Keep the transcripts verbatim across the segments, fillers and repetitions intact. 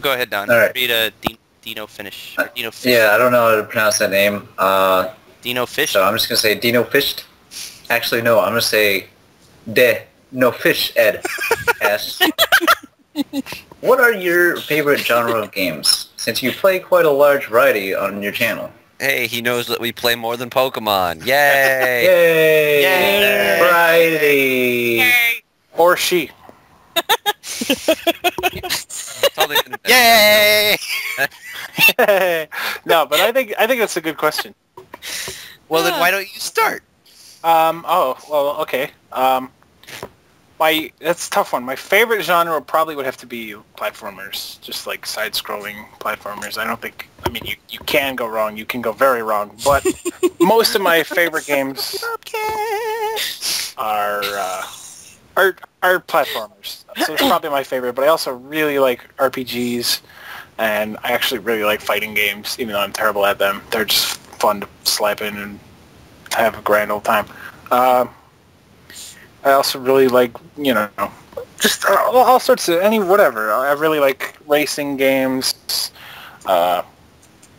So go ahead, Don. All right. Read a Dino Finish. Dino Fish. Yeah, I don't know how to pronounce that name. Uh, Dino Fish. So I'm just gonna say Dino Fished. Actually, no. I'm gonna say De No Fish Ed. S. What are your favorite genre of games? Since you play quite a large variety on your channel. Hey, he knows that we play more than Pokemon. Yay! Yay! Yay! Variety. Yay! Or she. Yay! No, but I think I think that's a good question. Well, yeah. Then why don't you start? Um. Oh. Well. Okay. Um. My that's a tough one. My favorite genre probably would have to be platformers, just like side-scrolling platformers. I don't think. I mean, you you can go wrong. You can go very wrong. But most of my favorite games are. Uh, Are, are platformers, so it's probably my favorite, but I also really like R P Gs, and I actually really like fighting games, even though I'm terrible at them. They're just fun to slap in and have a grand old time. Uh, I also really like, you know, just all, all sorts of, any, whatever. I really like racing games. Uh,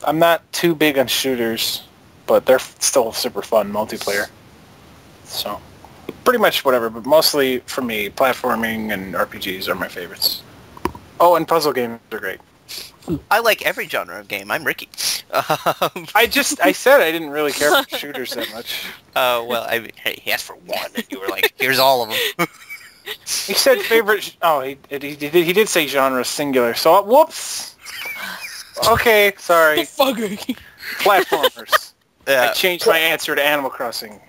I'm not too big on shooters, but they're still super fun multiplayer. So... pretty much whatever, but mostly for me, platforming and R P Gs are my favorites. Oh, and puzzle games are great. I like every genre of game. I'm Ricky. Um, I just, I said I didn't really care for shooters that much. Oh, uh, well, I mean, hey, he asked for one, and you were like, here's all of them. He said favorite, oh, he, he, he did say genre singular, so, whoops! Okay, sorry. The fuck? Platformers. Yeah. I changed my answer to Animal Crossing.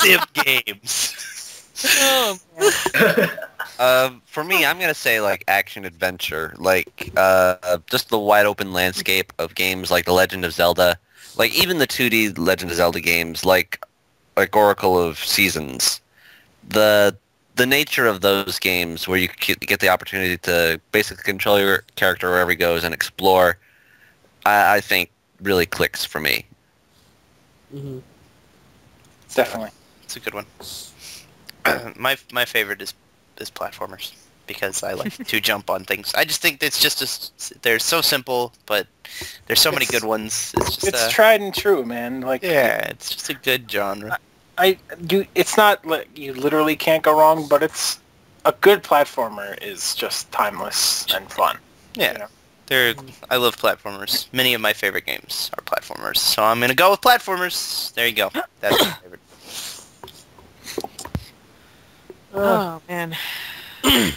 Sim games. Oh, um, for me, I'm gonna say like action adventure, like uh, just the wide open landscape of games like the Legend of Zelda, like even the two D Legend of Zelda games, like like Oracle of Seasons. The the nature of those games, where you get the opportunity to basically control your character wherever he goes and explore, I, I think really clicks for me. Mm-hmm. Definitely. It's a good one. Uh, my my favorite is is platformers, because I like to jump on things. I just think it's just a, they're so simple, but there's so it's, many good ones. It's just it's uh, tried and true, man. Like yeah, it's just a good genre. I, I you it's not like you literally can't go wrong, but it's a good platformer is just timeless and fun. Yeah, you know? They're I love platformers. Many of my favorite games are platformers, so I'm gonna go with platformers. There you go. That's my favorite. Oh, man. It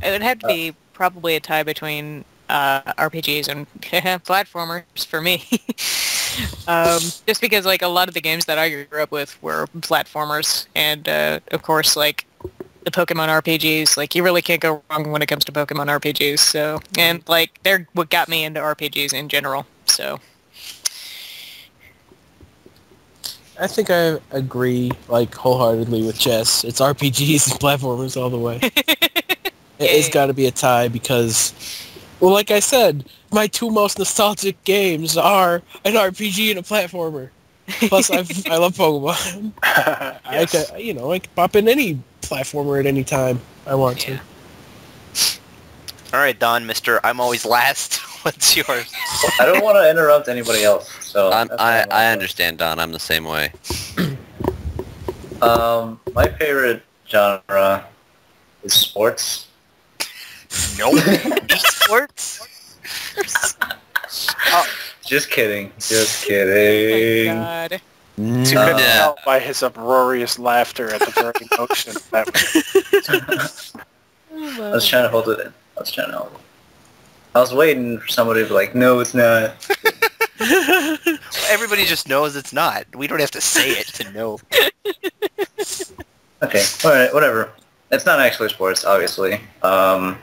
would have to be probably a tie between uh, R P Gs and platformers for me. um, just because, like, a lot of the games that I grew up with were platformers. And, uh, of course, like, the Pokemon R P Gs. Like, you really can't go wrong when it comes to Pokemon R P Gs. So, and, like, they're what got me into R P Gs in general. So... I think I agree, like, wholeheartedly with Jess. It's R P Gs and platformers all the way. It's got to be a tie because, well, like I said, my two most nostalgic games are an R P G and a platformer. Plus, I've, I love Pokemon. Yes. I could, you know, I could pop in any platformer at any time I want yeah. to. All right, Don, mister, I'm always last. What's yours? I don't want to interrupt anybody else. So I'm, I I understand, Don. I'm the same way. Um, my favorite genre is sports. Nope. Sports? Oh. Just kidding. Just kidding. Oh my God. No. You couldn't tell by his uproarious laughter at the very notion. That was... I was trying to hold it in. I was trying to hold it in. I was waiting for somebody to be like, no, it's not. Well, everybody just knows it's not. We don't have to say it to know. Okay, alright, whatever. It's not actually sports, obviously. Um,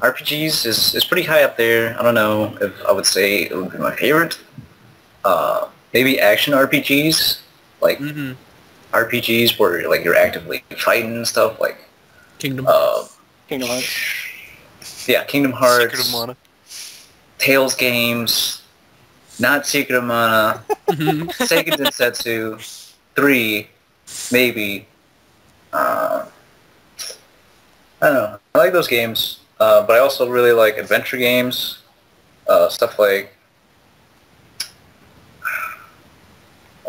R P Gs is, is pretty high up there. I don't know if I would say it would be my favorite. Uh, maybe action R P Gs. Like, mm-hmm. R P Gs where like you're actively fighting and stuff. Like Kingdom uh, Kingdom Hearts. Yeah, Kingdom Hearts, Secret of Mana. Tales games, not Secret of Mana, Seiken Densetsu, three, maybe. Uh, I don't know. I like those games. Uh, Uh, but I also really like adventure games, uh, stuff like,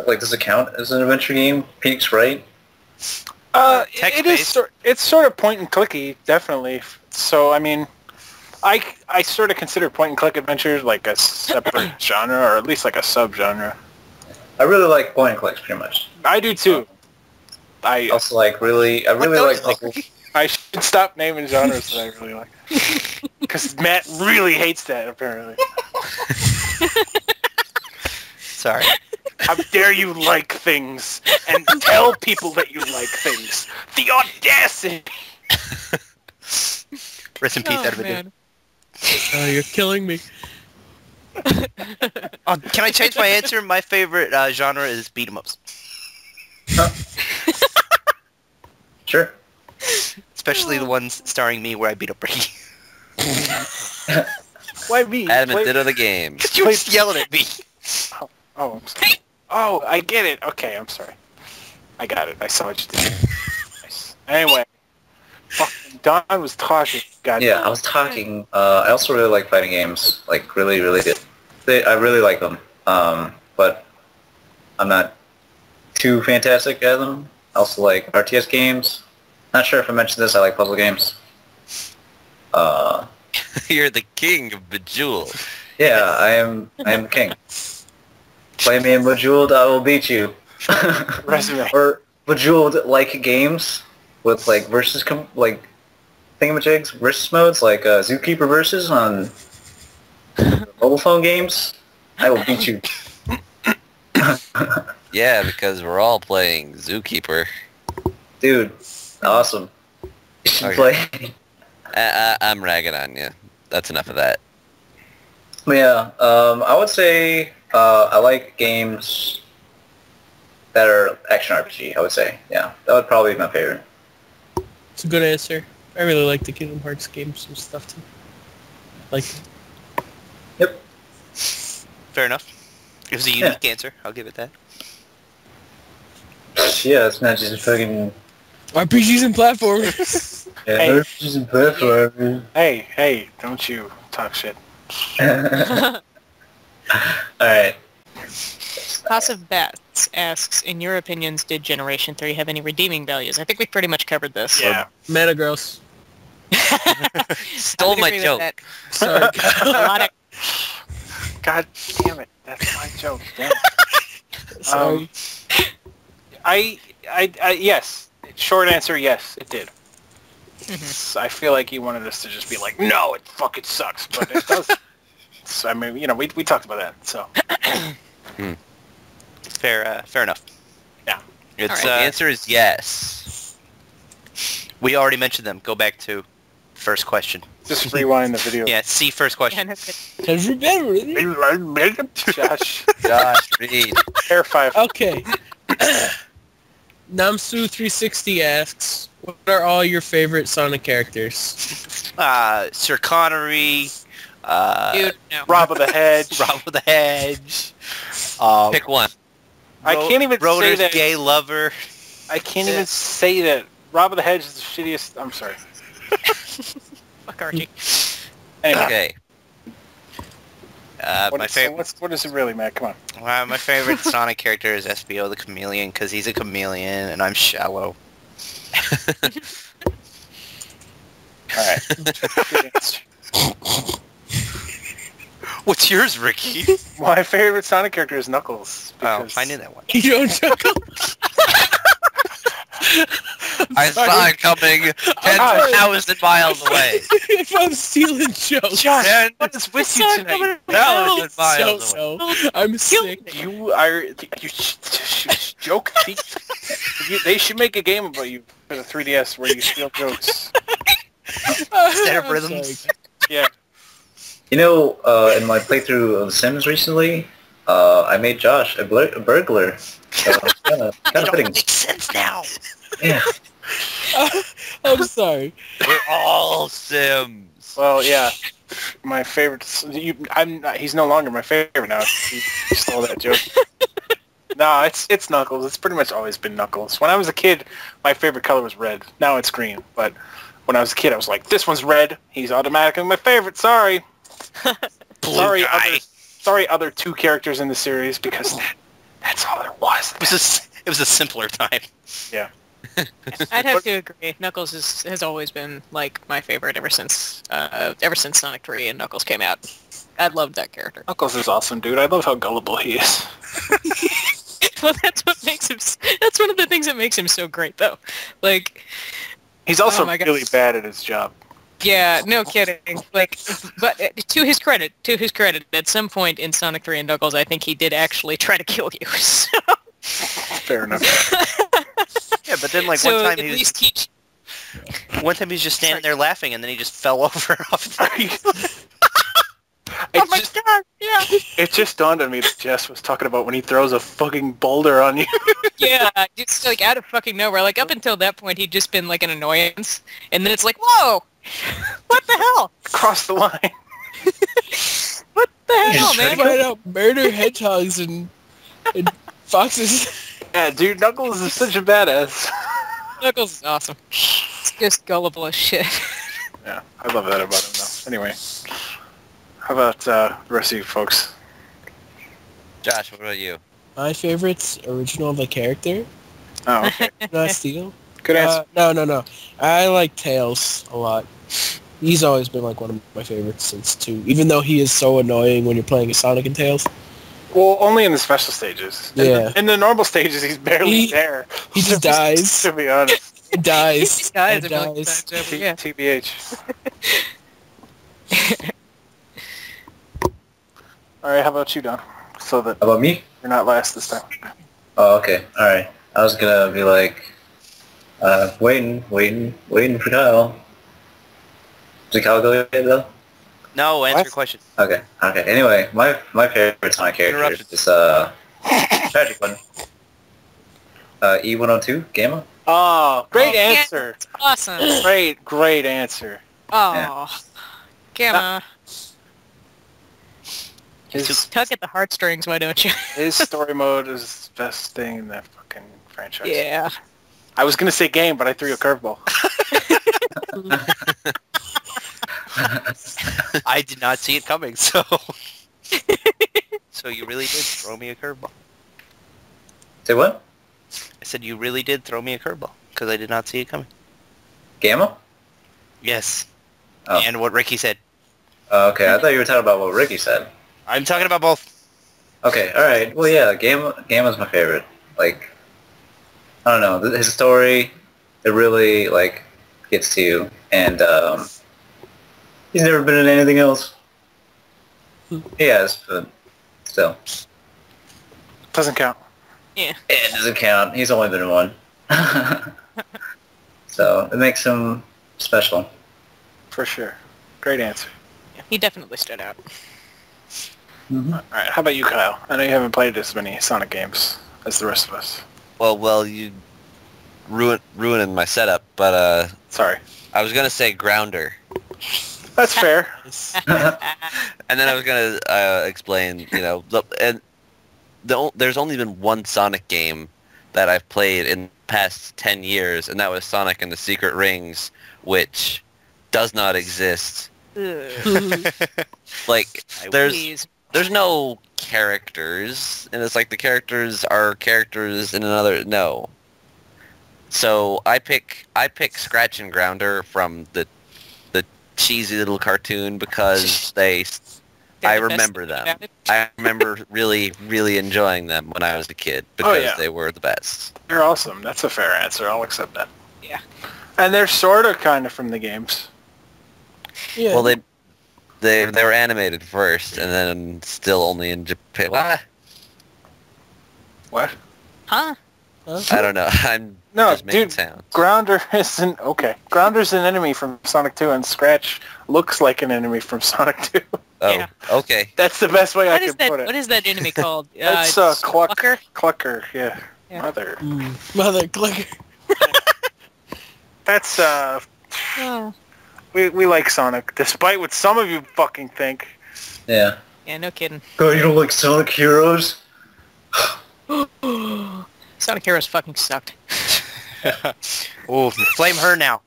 like this account is an adventure game, Peaks, right? Uh, it is. Sort, it's sort of point and clicky, definitely. So I mean, I I sort of consider point and click adventures like a separate genre, or at least like a subgenre. I really like point and clicks, pretty much. I do too. I also like really. I really like. Like I should stop naming genres that I really like, because Matt really hates that apparently. Sorry. How dare you like things and tell people that you like things? The audacity! Rest in peace, oh, Edward. Oh, you're killing me. Oh, can I change my answer? My favorite uh, genre is beat-em-ups. Huh? Sure. Especially the ones starring me where I beat up Ricky. Why me? Adam did of the game. Because you were yelling at me. Oh, oh, I'm sorry. Oh, I get it. Okay, I'm sorry. I got it. I saw what you did. Nice. Anyway. Fucking Don was talking. God yeah, damn. I was talking. Uh, I also really like fighting games. Like, really, really good. They, I really like them. Um, but I'm not too fantastic at them. I also like R T S games. Not sure if I mentioned this. I like puzzle games. Uh, You're the king of Bejeweled. Yeah, I am. I am the king. Play me in Bejeweled, I will beat you. Or Bejeweled-like games with like versus com like thingamajigs versus modes like uh, Zookeeper versus on mobile phone games. I will beat you. Yeah, because we're all playing Zookeeper. Dude, awesome. You should okay. play. I, I, I'm ragging on you. That's enough of that. Yeah, um, I would say. Uh, I like games that are action R P G, I would say. Yeah, that would probably be my favorite. It's a good answer. I really like the Kingdom Hearts games and stuff, too. Like... Yep. Fair enough. It was a unique yeah. answer. I'll give it that. Yeah, it's not just fucking... R P Gs and platformers! Yeah, hey. R P Gs and platformers. Hey, hey, don't you talk shit. Alright. House of Bats asks, in your opinions, did Generation three have any redeeming values? I think we pretty much covered this. Yeah. Metagross. Stole my joke. Sorry. God damn it. That's my joke. Damn it. Um, I, I, I, yes. Short answer, yes, it did. Mm-hmm. I feel like he wanted us to just be like, no, it fucking sucks, but it does. So, I mean, you know, we we talked about that. So, hmm. fair, uh, fair enough. Yeah, it's right. uh, the answer is yes. We already mentioned them. Go back to first question. Just rewind the video. Yeah, see first question. Josh, Josh, read. Air five. Okay. Namsu three sixty asks, "What are all your favorite Sonic characters?" Uh, Sir Connery. Uh, Dude, no. Rob of the Hedge. Rob of the Hedge. Um, Pick one. I can't even Roder's say that. Gay lover. I can't yeah. even say that. Rob of the Hedge is the shittiest. I'm sorry. Fuck Archie. Anyway. Okay. Uh, what, my favorite. So what's, what is it really, Matt? Come on. Well, my favorite Sonic character is S B O the Chameleon because he's a chameleon and I'm shallow. All right. What's yours, Ricky? My favorite Sonic character is Knuckles. Oh, I knew that one. You don't Knuckles? I saw it coming ten thousand miles away. If I'm stealing jokes. Josh, and what is with you tonight? ten thousand miles away. So, so. I'm sick. You are... You joke thief. You, they should make a game about you for the three D S where you steal jokes. Instead of rhythms. Yeah. You know, uh, in my playthrough of Sims recently, uh, I made Josh a, a burglar. So kinda, kinda it makes sense now. Yeah. Uh, I'm sorry. We're all Sims. Well, yeah. My favorite. You, I'm. Not, he's no longer my favorite now. He stole that joke. No, it's it's Knuckles. It's pretty much always been Knuckles. When I was a kid, my favorite color was red. Now it's green, but when I was a kid, I was like, this one's red. He's automatically my favorite. Sorry. sorry, other, sorry, other two characters in the series, because that, that's all there was. It was, a, it was a simpler time. Yeah. I'd have to agree. Knuckles is, has always been, like, my favorite ever since uh, ever since Sonic Three and Knuckles came out. I loved that character. Knuckles is awesome, dude. I love how gullible he is. Well, that's what makes him. That's one of the things that makes him so great, though. Like, he's also oh really gosh. bad at his job. Yeah, no kidding. Like, but to his credit, to his credit, at some point in Sonic Three and Knuckles, I think he did actually try to kill you. So. Fair enough. Yeah, but then like so one time he was teach... one time he was just standing there laughing, and then he just fell over off the. It oh just, my god, yeah. It just dawned on me that Jess was talking about when he throws a fucking boulder on you. Yeah, just like out of fucking nowhere. Like up until that point he'd just been like an annoyance. And then it's like, whoa! What the hell? Cross the line. What the hell, He's man? Trying to murder hedgehogs and, and foxes. Yeah, dude, Knuckles is such a badass. Knuckles is awesome. It's just gullible as shit. Yeah, I love that about him though. Anyway. How about uh, the rest of you folks? Josh, what about you? My favorite's original of the character. Oh, okay. Not Steel. Good answer. Uh, no, no, no. I like Tails a lot. He's always been like one of my favorites since two, even though he is so annoying when you're playing as Sonic and Tails. Well, only in the special stages. In yeah. The, in the normal stages, he's barely he, there. He just dies. To be honest. He dies. He dies. He dies. T yeah. T B H. Alright, how about you, Don? So that how about me? You're not last this time. Oh, okay. Alright. I was gonna be like, uh, waiting, waiting, waiting for Kyle. Did Kyle go away, though? No, answer what? your question. Okay, okay. Anyway, my my favorite Sonic character is this, uh, tragic one. Uh, E one oh two Gamma. Oh, great oh, answer. That's awesome. Great, great answer. Oh, yeah. Gamma. Uh, His, Tuck at the heartstrings, why don't you? His story mode is the best thing in that fucking franchise. Yeah. I was going to say game, but I threw you a curveball. I did not see it coming, so... So you really did throw me a curveball. Say what? I said you really did throw me a curveball, because I did not see it coming. Gamma? Yes. Oh. And what Ricky said. Uh, okay, I thought you were talking about what Ricky said. I'm talking about both. Okay, alright. Well, yeah, Gamma, Gamma's my favorite. Like, I don't know. His story, it really, like, gets to you. And, um, he's never been in anything else. He has, but still. Doesn't count. Yeah. It doesn't count. He's only been in one. So, it makes him special. For sure. Great answer. Yeah, he definitely stood out. Mm-hmm. All right, how about you, Kyle? I know you haven't played as many Sonic games as the rest of us. Well, well, you ruined ruining my setup, but uh, sorry. I was gonna say Grounder. That's fair. And then I was gonna uh, explain, you know, the, and the, there's only been one Sonic game that I've played in the past ten years, and that was Sonic and the Secret Rings, which does not exist. Like, there's. Please. There's no characters, and it's like the characters are characters in another... No. So I pick I pick Scratch and Grounder from the the cheesy little cartoon because they... I remember them. I remember really, really enjoying them when I was a kid because oh, yeah. they were the best. They're awesome. That's a fair answer. I'll accept that. Yeah. And they're sort of kind of from the games. Yeah. Well, they... They they were animated first, and then still only in Japan. What? What? Huh? I don't know. I'm no, just making dude, sounds. Grounder isn't okay. Grounder's an enemy from Sonic Two, and Scratch looks like an enemy from Sonic Two. Oh, yeah. Okay. That's the best way what I can that, put it. What is that enemy called? uh, it's uh, Clucker. Clucker, yeah. yeah. Mother. Mm. Mother Clucker. That's uh. Oh. We, we like Sonic, despite what some of you fucking think. Yeah. Yeah, no kidding. Oh, you don't like Sonic Heroes? Sonic Heroes fucking sucked. Oh, flame her now.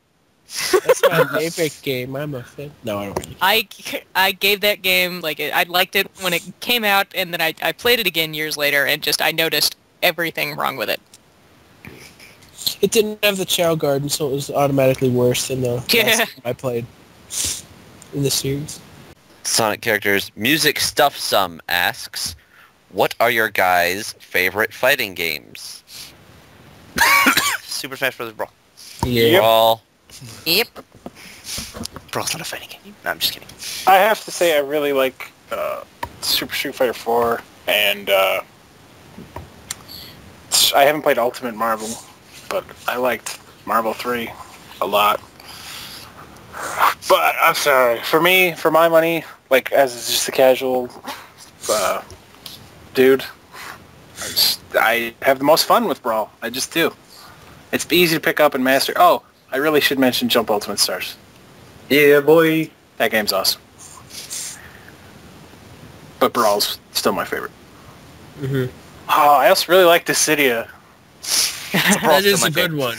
That's my favorite game. I'm a fan. No, I don't really. I, I gave that game, like, I liked it when it came out, and then I, I played it again years later, and just, I noticed everything wrong with it. It didn't have the Chow Garden, so it was automatically worse than the yeah. last game I played in the series. Sonic Characters Music Stuff Some asks, what are your guys' favorite fighting games? Super Smash Bros. Brawl. Yeah. Brawl. Yep. Brawl's not a fighting game. No, I'm just kidding. I have to say I really like uh, Super Street Fighter four, and uh, I haven't played Ultimate Marvel, but I liked Marvel three a lot. But I'm sorry, for me, for my money, like as just a casual uh, dude, I, just, I have the most fun with Brawl. I just do. It's easy to pick up and master. Oh, I really should mention Jump Ultimate Stars. Yeah, boy. That game's awesome. But Brawl's still my favorite. Mm-hmm. Oh, I also really like Dissidia. That is a good one.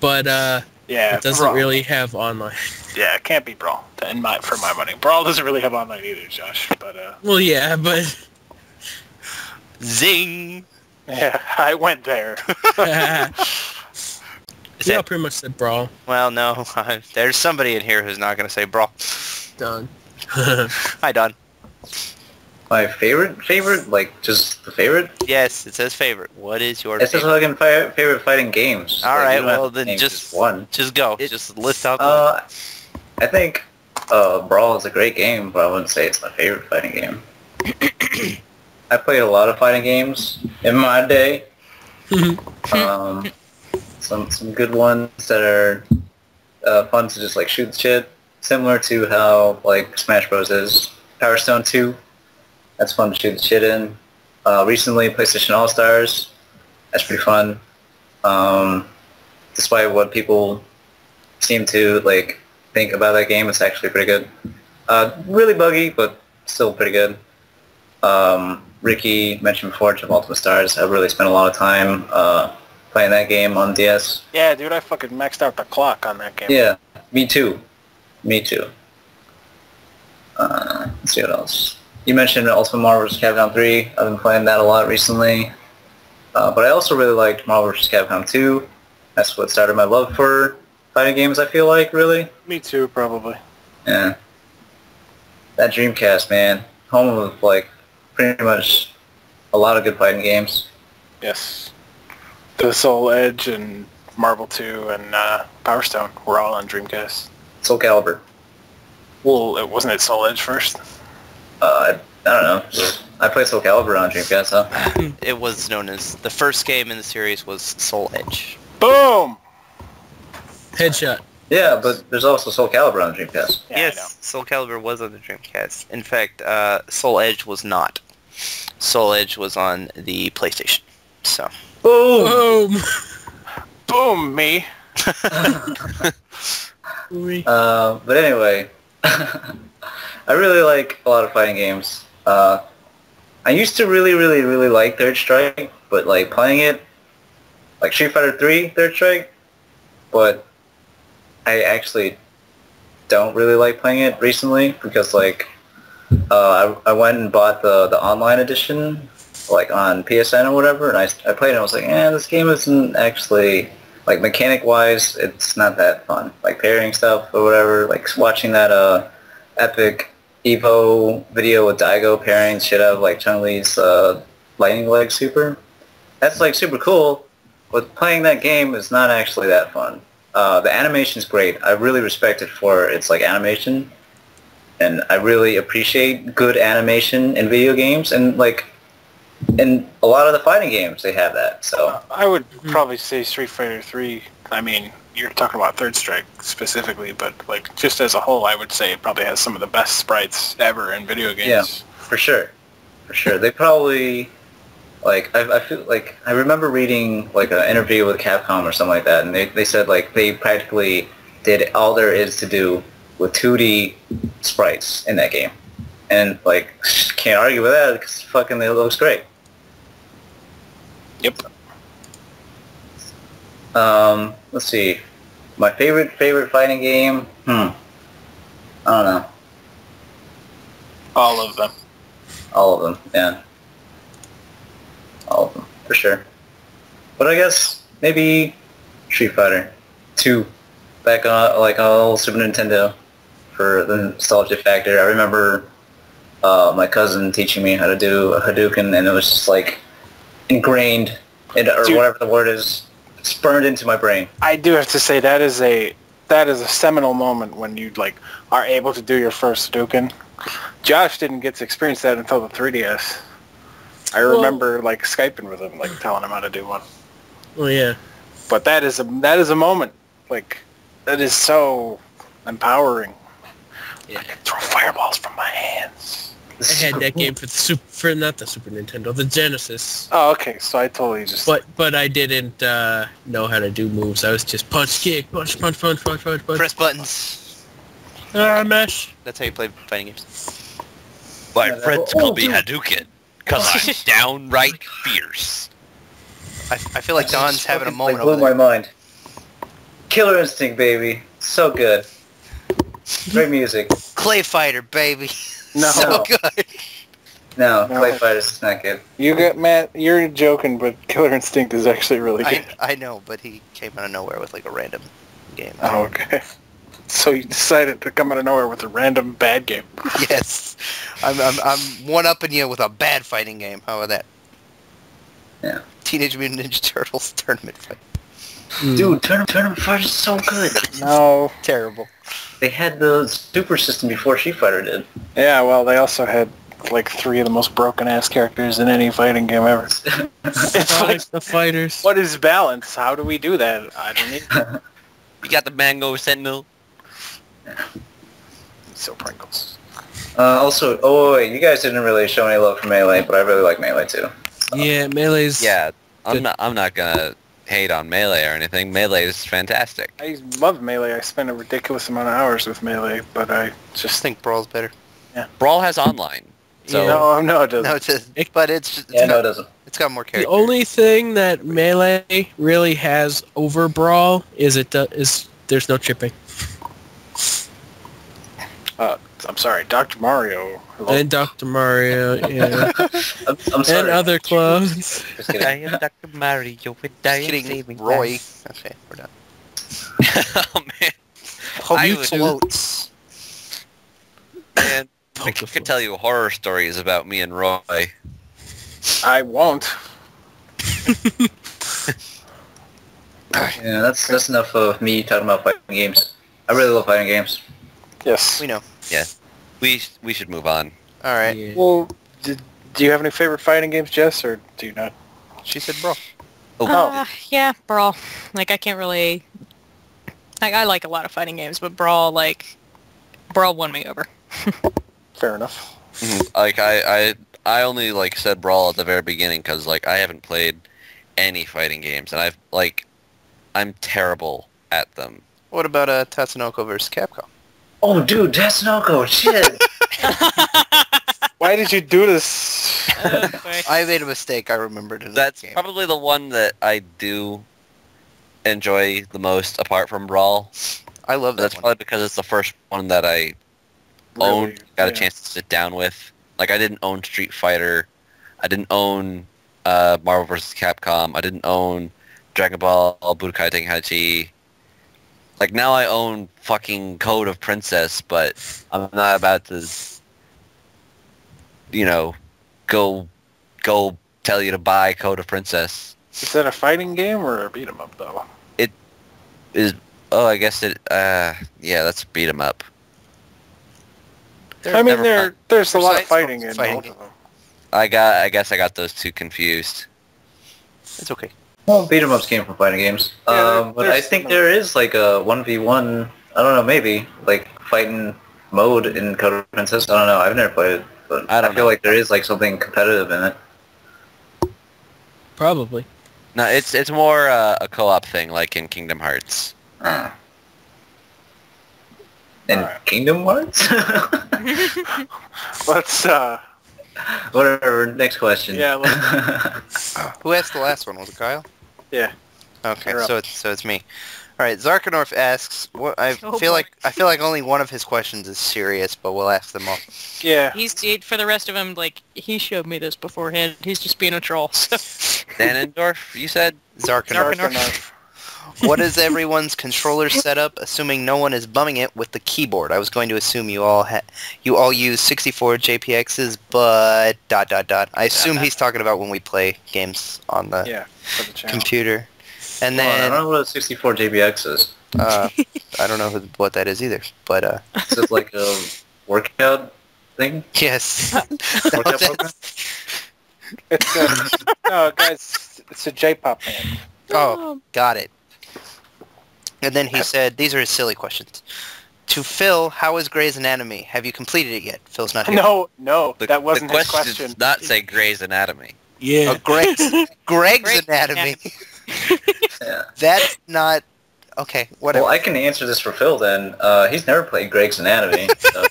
But, uh, yeah, it doesn't Brawl. really have online. Yeah, it can't be Brawl, in my, for my money. Brawl doesn't really have online either, Josh. But, uh... Well, yeah, but... Zing! Yeah, I went there. Yeah, I pretty much said Brawl. Well, no. Uh, there's somebody in here who's not going to say Brawl. Don. Hi, Don. My favorite? Favorite? Like, just the favorite? Yes, it says favorite. What is your it favorite? It says fucking fi favorite fighting games. Alright, like, well, then just, just one. Just go. It, just list out uh, the I think uh, Brawl is a great game, but I wouldn't say it's my favorite fighting game. I played a lot of fighting games in my day. um... Some, some good ones that are uh, fun to just like shoot shit, similar to how like Smash Bros is. Power Stone two, that's fun to shoot the shit in. Uh, recently, PlayStation All Stars, that's pretty fun. Um, despite what people seem to like think about that game, it's actually pretty good. Uh, really buggy, but still pretty good. Um, Ricky mentioned before, Jump Ultimate Stars. I really spent a lot of time. Uh, Playing that game on D S. Yeah, dude, I fucking maxed out the clock on that game. Yeah, me too. Me too. Uh, let's see what else. You mentioned Ultimate Marvel versus. Capcom three. I've been playing that a lot recently. Uh, but I also really liked Marvel versus. Capcom two. That's what started my love for fighting games, I feel like, really. Me too, probably. Yeah. That Dreamcast, man. Home of, like, pretty much a lot of good fighting games. Yes. The Soul Edge and Marvel two and uh, Power Stone were all on Dreamcast. Soul Calibur. Well, it wasn't it Soul Edge first? Uh, I, I don't know. I played Soul Calibur on Dreamcast, huh? It was known as... The first game in the series was Soul Edge. Boom! Headshot. Yeah, but there's also Soul Calibur on Dreamcast. Yeah, yes, Soul Calibur was on the Dreamcast. In fact, uh, Soul Edge was not. Soul Edge was on the PlayStation, so... Boom! Boom! Boom me! uh, but anyway, I really like a lot of fighting games. Uh, I used to really, really, really like Third Strike, but like playing it, like Street Fighter three, Third Strike, but I actually don't really like playing it recently because like uh, I, I went and bought the, the online edition like on P S N or whatever, and I, I played it and I was like, eh, this game isn't actually, like, mechanic-wise, it's not that fun. Like, pairing stuff or whatever, like, watching that, uh, epic Evo video with Daigo pairing shit out of, like, Chun-Li's, uh, lightning leg super. That's, like, super cool, but playing that game is not actually that fun. Uh, the animation's great. I really respect it for its, like, animation, and I really appreciate good animation in video games, and, like, in a lot of the fighting games, they have that. So uh, I would probably say Street Fighter three. I mean, you're talking about Third Strike specifically, but like just as a whole, I would say it probably has some of the best sprites ever in video games. Yeah, for sure, for sure. They probably like I, I feel like I remember reading like an interview with Capcom or something like that, and they they said like they practically did all there is to do with two D sprites in that game, and like can't argue with that because fucking it looks great. Yep. Um, let's see. My favorite favorite fighting game? Hmm. I don't know. All of them. All of them, yeah. All of them, for sure. But I guess maybe Street Fighter two, back on like on old Super Nintendo, for the nostalgia factor. I remember uh, my cousin teaching me how to do a Hadouken, and it was just like ingrained, in, or Dude, whatever the word is, spurned into my brain. I do have to say that is a that is a seminal moment when you like are able to do your first Hadouken. Josh didn't get to experience that until the three D S. I remember well, like Skyping with him, like telling him how to do one. Well, yeah. But that is a that is a moment like that is so empowering. Yeah. I can throw fireballs from my hands. I had that game for the super, for not the Super Nintendo, the Genesis. Oh, okay. So I totally just. But but I didn't uh, know how to do moves. I was just punch, kick, punch, punch, punch, punch, punch, punch. Press buttons. Ah, mesh. That's how you play fighting games. My yeah, friends call me Hadouken. Cause I'm downright fierce. I, I feel like Don's having a moment. Like, blew over my mind. Killer Instinct, baby. So good. Great music. Clay Fighter, baby. No. So good. No, no. Clay Fighter's not good. You got Matt. You're joking, but Killer Instinct is actually really good. I, I know, but he came out of nowhere with like a random game. Oh, okay. So you decided to come out of nowhere with a random bad game. Yes, I'm I'm, I'm one-upping you with a bad fighting game. How about that? Yeah. Teenage Mutant Ninja Turtles tournament fight. Mm. Dude, tournament tournament fight is so good. No, terrible. They had the Super System before Street Fighter did. Yeah, well, they also had like three of the most broken-ass characters in any fighting game ever. It's like the fighters. What is balance? How do we do that? I don't know. We got the Mango Sentinel. So Pringles. Uh, also, oh wait, you guys didn't really show any love for Melee, but I really like Melee too. So. Yeah, Melee's. Yeah, I'm good. not. I'm not gonna hate on Melee or anything. Melee is fantastic. I love Melee. I spend a ridiculous amount of hours with Melee, but I just I think Brawl's better. Yeah, Brawl has online. So no, no, it doesn't. No, it doesn't. But it's. Just, it's yeah, got, no, it doesn't. It's got more characters. The only thing that Melee really has over Brawl is it do, is there's no chipping. Uh, I'm sorry, Doctor Mario. Hello? And Doctor Mario, yeah. I'm, I'm sorry. And other clones. I am Doctor Mario. With Just kidding, Roy. Us. Okay, we're done. Oh, man. I floats. Man, I could tell you horror stories about me and Roy. I won't. Yeah, that's, that's enough of me talking about fighting games. I really love fighting games. Yes. We know. Yeah. We we should move on. All right. Yeah. Well, did, do you have any favorite fighting games, Jess, or do you not? She said Brawl. Oh. Uh, yeah, Brawl. Like, I can't really... Like, I like a lot of fighting games, but Brawl, like... Brawl won me over. Fair enough. Mm-hmm. Like, I, I, I only, like, said Brawl at the very beginning because, like, I haven't played any fighting games, and I've, like... I'm terrible at them. What about uh, Tatsunoko versus Capcom? Oh, dude, that's no go. Shit. Why did you do this? I made a mistake. I remembered it. That's game. Probably the one that I do enjoy the most, apart from Brawl. I love that. That's one. Probably because it's the first one that I really? owned. Got a yeah. chance to sit down with. Like I didn't own Street Fighter. I didn't own uh, Marvel versus. Capcom. I didn't own Dragon Ball Budokai Tenkaichi. Like, now I own fucking Code of Princess, but I'm not about to, you know, go go tell you to buy Code of Princess. Is that a fighting game or a beat-em-up, though? It is... Oh, I guess it... Uh, yeah, that's beat-em-up. I mean, there there's a lot of fighting in both of them. I got, I guess I got those two confused. It's okay. Well, beat-em-ups came from fighting games, yeah, um, but I think there is like a one v one, I don't know, maybe, like, fighting mode in Code of Princess. I don't know, I've never played it, but I, don't I feel know. like there is like something competitive in it. Probably. No, it's it's more uh, a co-op thing, like in Kingdom Hearts. Uh. In right. Kingdom Hearts? Let's, uh... Whatever, next question. Yeah. Who asked the last one? Was it Kyle? Yeah. Okay, so it's so it's me. All right, Zarkanorf asks. What I oh feel boy. like I feel like only one of his questions is serious, but we'll ask them all. Yeah. He's he, for the rest of them. Like he showed me this beforehand. He's just being a troll. So. Danendorf, you said Zarkanorf. Zarkanorf. What is everyone's controller setup? Assuming no one is bumming it with the keyboard. I was going to assume you all ha you all use sixty-four J P Xs, but dot dot dot. I assume he's talking about when we play games on the, yeah, for the computer. And then oh, I don't know what a sixty-four J P X is. Uh, I don't know who, what that is either. But uh, is it like a workout thing? Yes. Workout program? It's a, no, guys, it's a J-pop band. Oh, got it. And then he said, "These are his silly questions." To Phil, how is Grey's Anatomy? Have you completed it yet? Phil's not here. No, no, the, that wasn't the question his question. Did not say Grey's Anatomy. Yeah, oh, Greg's, Greg's, Greg's Anatomy. Anatomy. Yeah. That's not okay. Whatever. Well, I can answer this for Phil then. Uh, he's never played Greg's Anatomy. So.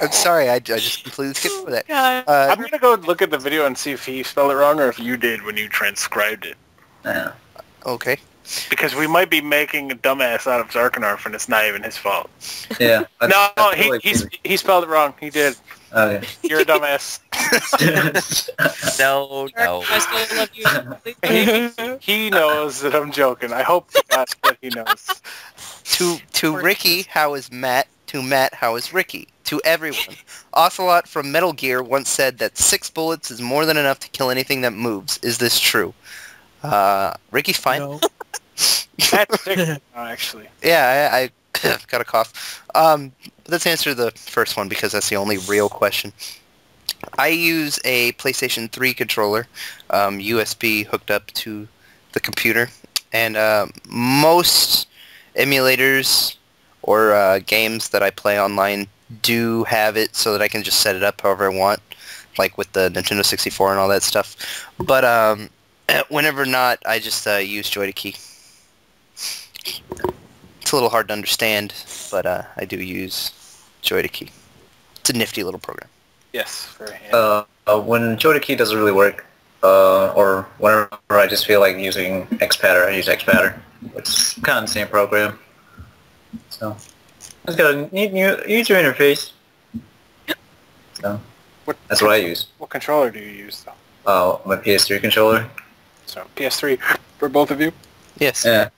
I'm sorry, I, I just completely skipped over that. Uh, I'm gonna go look at the video and see if he spelled it wrong or if you did when you transcribed it. Yeah. Okay. Because we might be making a dumbass out of Zarkanorf, and it's not even his fault. Yeah. I, no, I he like he's, he spelled it wrong. He did. Okay. You're a dumbass. No, no. I still love you. He knows that I'm joking. I hope that he knows. To to Ricky, how is Matt? To Matt, how is Ricky? To everyone, Ocelot from Metal Gear once said that six bullets is more than enough to kill anything that moves. Is this true? Uh, Ricky's fine. No. That's no, actually. Yeah, I, I got a cough. Um, let's answer the first one because that's the only real question. I use a PlayStation three controller, um, U S B hooked up to the computer, and uh, most emulators or uh, games that I play online do have it so that I can just set it up however I want, like with the Nintendo sixty-four and all that stuff. But um, whenever not, I just uh, use Joy-to-Key. It's a little hard to understand, but uh, I do use Joy-to-Key. It's a nifty little program. Yes. Very uh, uh, when Joy-to-Key doesn't really work, uh, or whenever I just feel like using X-Patter, I use X-Patter. It's kind of the same program. So it's got a neat new user interface. So what, that's what I use. What controller do you use, though? Oh, uh, my P S three controller. So P S three for both of you? Yes. Yeah.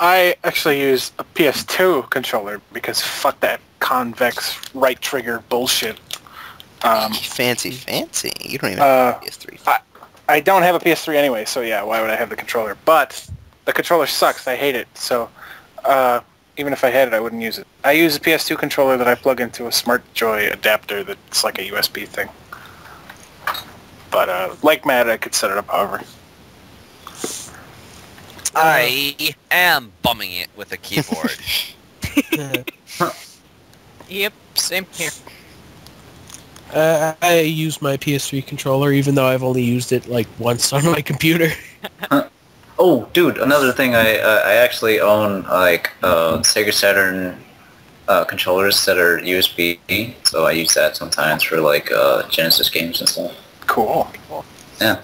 I actually use a P S two controller because fuck that convex right trigger bullshit. Um, fancy, fancy. You don't even uh, have a P S three. I, I don't have a P S three anyway, so yeah, why would I have the controller? But the controller sucks. I hate it. So uh, even if I had it, I wouldn't use it. I use a P S two controller that I plug into a Smart Joy adapter that's like a U S B thing. But uh, like Matt, I could set it up however. I am bumming it with a keyboard. Yep, same here. Uh, I use my P S three controller, even though I've only used it like once on my computer. uh, oh, dude! Another thing, I uh, I actually own like uh, Sega Saturn uh, controllers that are U S B, so I use that sometimes for like uh, Genesis games and stuff. Cool. Yeah.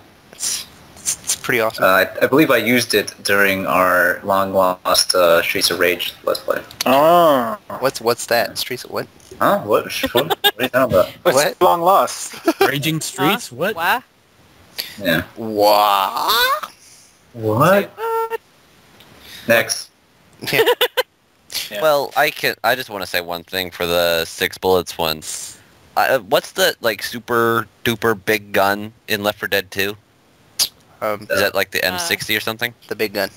It's pretty awesome. Uh, I, I believe I used it during our long-lost uh, Streets of Rage Let's Play. Oh. What's what's that? Streets of what? Huh? What? What, what are you talking about? What's long-lost? Raging Streets? Huh? What? Wah? Yeah. Wah? What? What? Next. Yeah. Yeah. Well, I can. I just want to say one thing for the six bullets one. Uh, what's the, like, super-duper big gun in Left four Dead two? Um, is that like the M sixty uh, or something? The big gun.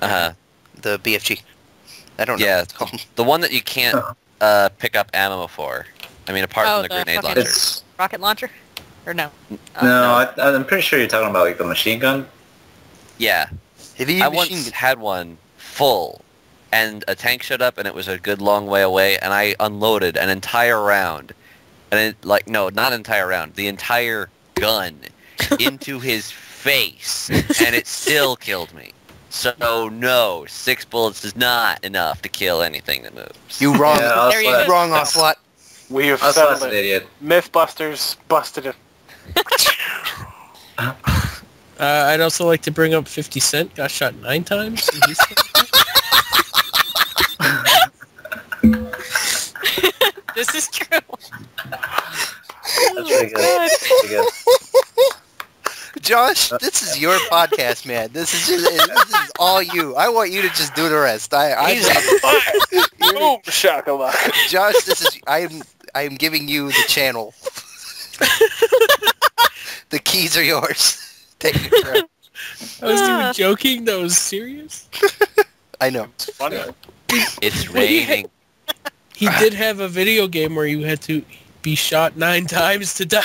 Uh-huh. The B F G. I don't know yeah, what it's called. The one that you can't uh, pick up ammo for. I mean, apart oh, from the, the grenade launcher. It's... Rocket launcher? Or no? No, uh, no. I, I'm pretty sure you're talking about like the machine gun. Yeah. Have you I once had one full, and a tank showed up, and it was a good long way away, and I unloaded an entire round. And it, like, no, not an entire round. The entire gun. Into his face, and it still killed me. So no, six bullets is not enough to kill anything that moves. You wrong, yeah, there you wrong, Ocelot. We have settled it. Mythbusters busted it. Uh, I'd also like to bring up fifty cent. Got shot nine times. This is true. That's pretty good. That's pretty good. Josh, this is your podcast, man. This is just, this is all you. I want you to just do the rest. I, I He's just, boom, shakalaka. Josh, this is I am I am giving you the channel. The keys are yours. Take it. From. I was even joking. That was serious. I know. It's funny. It's raining. He did have a video game where you had to be shot nine times to die.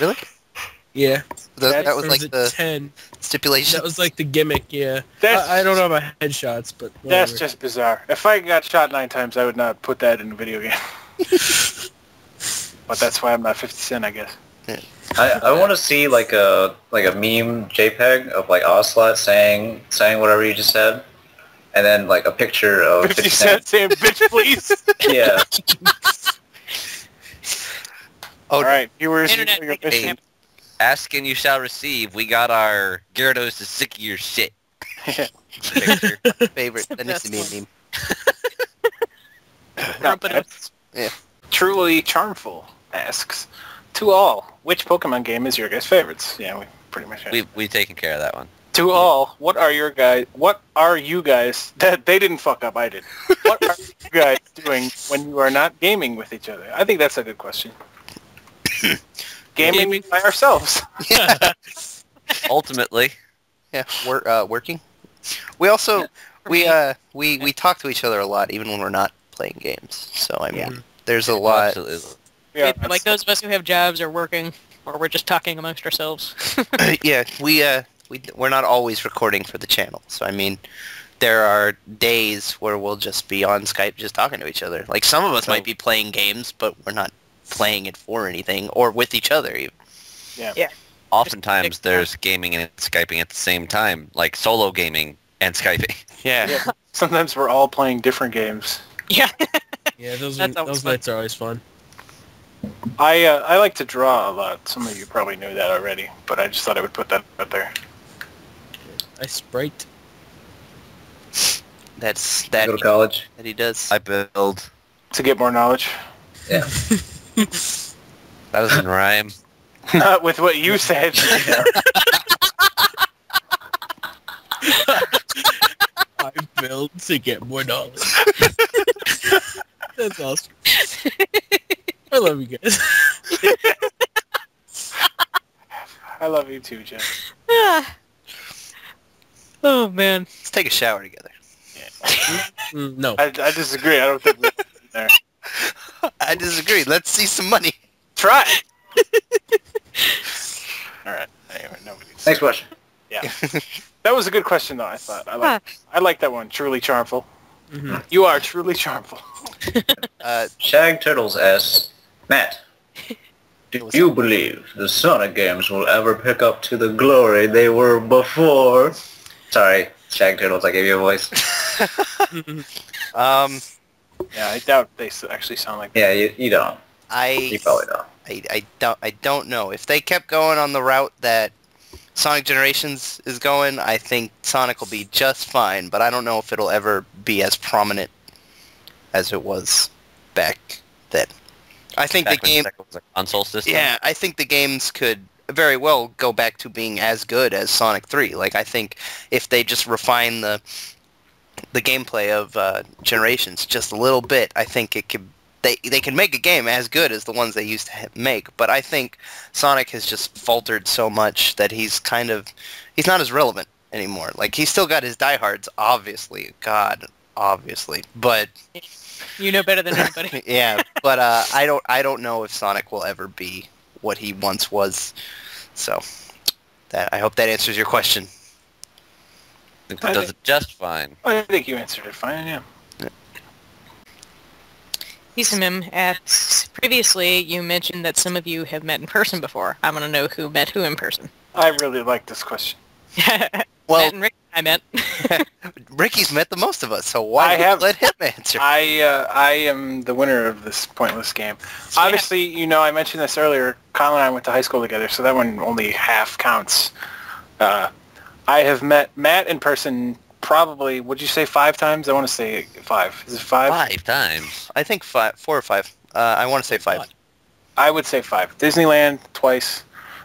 Really? Yeah. The, that, that was like the ten. Stipulation? That was like the gimmick, yeah. That's, I, I don't know about headshots, but whatever. That's just bizarre. If I got shot nine times, I would not put that in a video game. But that's why I'm not fifty cent, I guess. Yeah. I, I want to see like a like a meme JPEG of like Ocelot saying saying whatever you just said. And then, like, a picture of... fifty cent saying, bitch, please. Yeah. Oh, all right. Viewers, Internet, hey, ask and you shall receive. We got our Gyarados is sick of your shit. Picture. Favorite. That needs to be a meme. Not bad. Yeah. Truly Charmful asks, to all, which Pokemon game is your guys' favorites? Yeah, we pretty much... We've, we've taken care of that one. To all, what are your guys? What are you guys? That they didn't fuck up. I did. What are you guys doing when you are not gaming with each other? I think that's a good question. Gaming, gaming by ourselves. Yeah. Ultimately, yeah, we're uh, working. We also yeah. we uh we we talk to each other a lot, even when we're not playing games. So I mean, yeah. there's a lot. Yeah, like those of us who have jobs or working, or we're just talking amongst ourselves. Yeah, we uh. We, we're not always recording for the channel, so I mean, there are days where we'll just be on Skype just talking to each other. Like, some of us so, might be playing games, but we're not playing it for anything, or with each other even. Yeah. yeah. Oftentimes, there's gaming and Skyping at the same time, like solo gaming and Skyping. Yeah. yeah. Sometimes we're all playing different games. Yeah. yeah, those, are, those nights are always fun. I, uh, I like to draw a lot. Some of you probably knew that already, but I just thought I would put that out there. I sprite. That's that. Go to college. That he does. I build to get more knowledge. Yeah. That doesn't rhyme. Not with what you said. I build to get more knowledge. That's awesome. I love you guys. I love you too, Jeff. Oh, man. Let's take a shower together. Yeah. No. I, I disagree. I don't think we're there. I disagree. Let's see some money. Try. All right. Anyway, nobody's... Next question. Yeah. That was a good question, though, I thought. I like I like that one. Truly Charmful. Mm-hmm. You are truly charmful. uh, Shag Turtles asks, Matt, do you believe the Sonic games will ever pick up to the glory they were before? Sorry, Shag Turtles, I gave you a voice. um, yeah, I doubt they actually sound like that. Yeah, you, you don't. I you probably don't. I, I don't. I don't know. If they kept going on the route that Sonic Generations is going, I think Sonic will be just fine, but I don't know if it'll ever be as prominent as it was back then. I think back the game... Back when Sonic was a console system? Yeah, I think the games could... very well go back to being as good as Sonic three. Like, I think if they just refine the the gameplay of uh, Generations just a little bit, I think it could they they can make a game as good as the ones they used to make. But I think Sonic has just faltered so much that he's kind of he's not as relevant anymore. Like, he's still got his diehards, obviously. God, obviously. But you know better than anybody. Yeah, but uh, I don't I don't know if Sonic will ever be what he once was. So, that I hope that answers your question. I think that does it just fine. I think you answered it fine, yeah. yeah. Isamim asks, previously you mentioned that some of you have met in person before. I want to know who met who in person. I really like this question. Well, Matt and Rick I meant. Ricky's met the most of us, so why I have, let him answer? I uh, I am the winner of this pointless game. Yeah. Obviously, you know, I mentioned this earlier. Colin and I went to high school together, so that one only half counts. Uh, I have met Matt in person probably, would you say five times? I want to say five. Is it five? Five times. I think five, four or five. Uh, I want to say five. I would say five. Disneyland twice,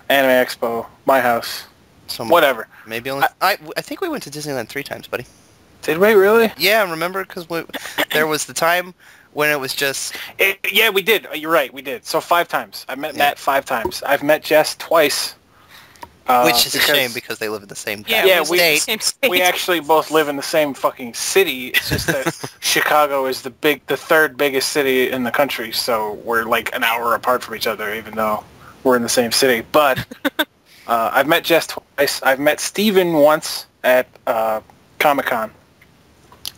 Anime Expo, my house. Somewhere. Whatever. Maybe only. I, I I think we went to Disneyland three times, buddy. Did we really? Yeah, remember? Because there was the time when it was just. It, yeah, we did. You're right. We did. So five times. I met yeah. Matt five times. I've met Jess twice. Uh, Which is because, a shame because they live in the same yeah, yeah we state. Same state. We actually both live in the same fucking city. It's just that Chicago is the big, the third biggest city in the country. So we're like an hour apart from each other, even though we're in the same city. But. Uh, I've met Jess twice. I've met Steven once at uh, Comic-Con.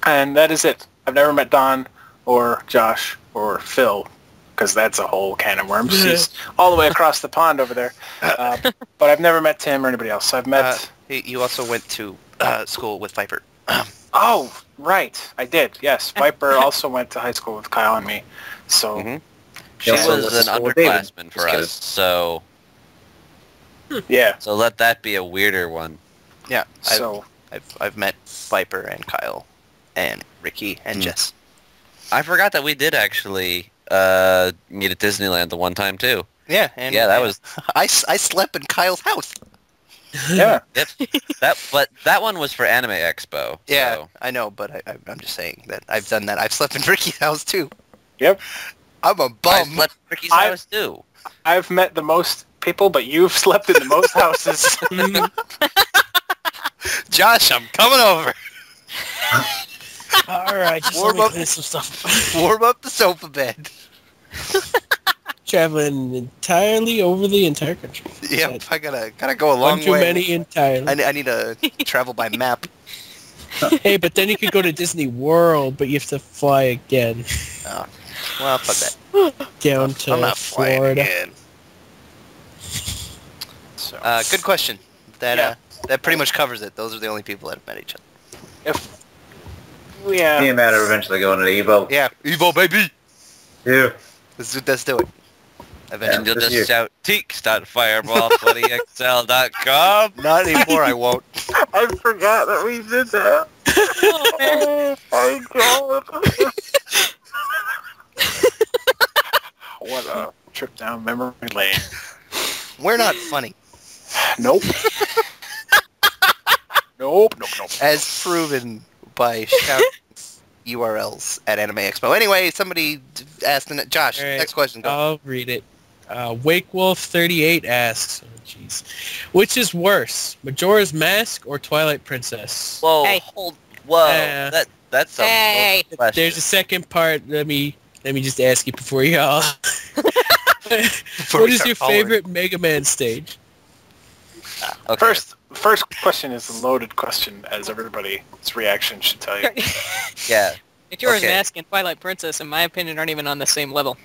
And that is it. I've never met Don or Josh or Phil, because that's a whole can of worms. He's all the way across the pond over there. Uh, but I've never met Tim or anybody else. I've met... Uh, you also went to uh, school with Viper. Oh, right. I did, yes. Viper also went to high school with Kyle and me. So mm-hmm. She yeah, was an underclassman for us, so... Yeah. So let that be a weirder one. Yeah. I've, so I've I've met Viper and Kyle, and Ricky and mm. Jess. I forgot that we did actually uh, meet at Disneyland the one time too. Yeah. And yeah, that was. I, I slept in Kyle's house. Yeah. Yep. That but that one was for Anime Expo. So. Yeah. I know, but I, I, I'm just saying that I've done that. I've slept in Ricky's house too. Yep. I'm a bum. I slept in Ricky's I've, house too. I've met the most. People, but you've slept in the most houses. Josh, I'm coming over. All right, just warm up, some stuff. Warm up the sofa bed. Traveling entirely over the entire country. Yep, I gotta gotta go a long way. Too many entirely. I, I need to travel by map. Hey, but then you could go to Disney World, but you have to fly again. Oh, well, fuck that. Down to I'm not Florida. Again. So. Uh, good question. That yeah. uh, that pretty much covers it. Those are the only people that have met each other. If yeah, me and Matt are eventually going to the Evo. Yeah, Evo baby. Yeah, let's do, let's do it. Eventually, yeah, you'll just year. Shout teeks dot fireball twenty x l dot com. Not anymore. I won't. I forgot that we did that. Oh my god. What a trip down memory lane. We're not funny. Nope. Nope, nope, nope. As proven by shouting U R Ls at Anime Expo. Anyway, somebody asked... An, Josh, right, next question. Go. I'll read it. Uh, Wakewolf thirty-eight asks, oh jeez, which is worse, Majora's Mask or Twilight Princess? Whoa, hey. hold... Whoa, uh, that, that's a hey. question. There's a second part. Let me, let me just ask you before y'all... What is your favorite following. Mega Man stage? Uh, okay. First, first question is a loaded question, as everybody's reaction should tell you. Yeah. Majora's okay. Mask and Twilight Princess, in my opinion, aren't even on the same level.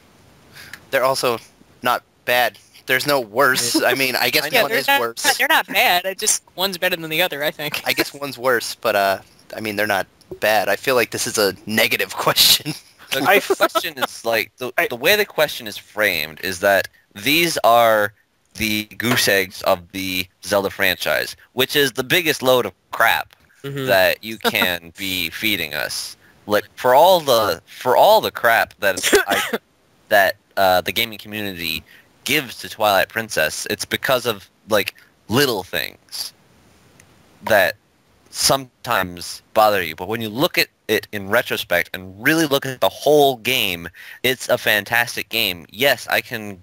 They're also not bad. There's no worse. I mean, I guess yeah, one is not, worse. Not, they're not bad. I just one's better than the other, I think. I guess one's worse, but uh, I mean, they're not bad. I feel like this is a negative question. The question is like the, I, the way the question is framed is that these are the goose eggs of the Zelda franchise, which is the biggest load of crap mm-hmm. that you can be feeding us. Like for all the for all the crap that I, that uh, the gaming community gives to Twilight Princess, it's because of like little things that sometimes bother you. But when you look at it in retrospect and really look at the whole game, it's a fantastic game. Yes, I can,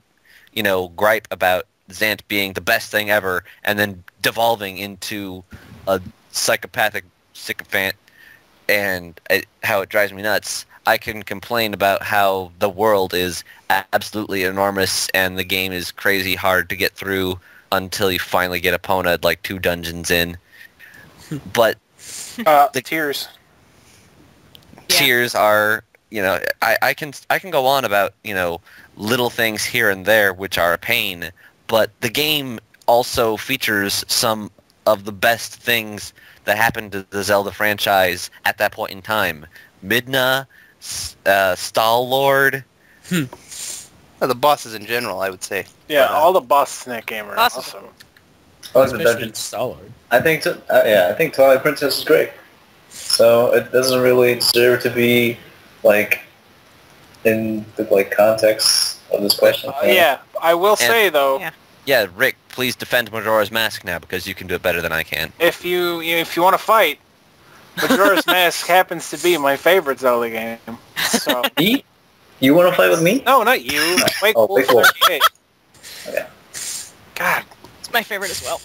you know, gripe about Xant being the best thing ever and then devolving into a psychopathic sycophant and it, how it drives me nuts. I can complain about how the world is absolutely enormous and the game is crazy hard to get through until you finally get Epona like two dungeons in. But uh, the tears. Tears are, you know, I, I can I can go on about, you know, little things here and there which are a pain, but the game also features some of the best things that happened to the Zelda franchise at that point in time. Midna, uh, Stall Lord. Hmm. Oh, the bosses in general, I would say. Yeah, but, uh, all the bosses in that game are awesome. awesome. Oh, the dungeon. Stall Lord. I think, uh, yeah, I think Twilight Princess is great. So it doesn't really deserve to be, like, in the, like, context of this question. Uh, yeah, I will and, say, though... Yeah. yeah, Rick, please defend Majora's Mask now, because you can do it better than I can. If you if you want to fight, Majora's Mask happens to be my favorite Zelda game. So. Me? You want to fight with me? No, not you. Wait, oh, Big Wolf. Okay. God. It's my favorite as well.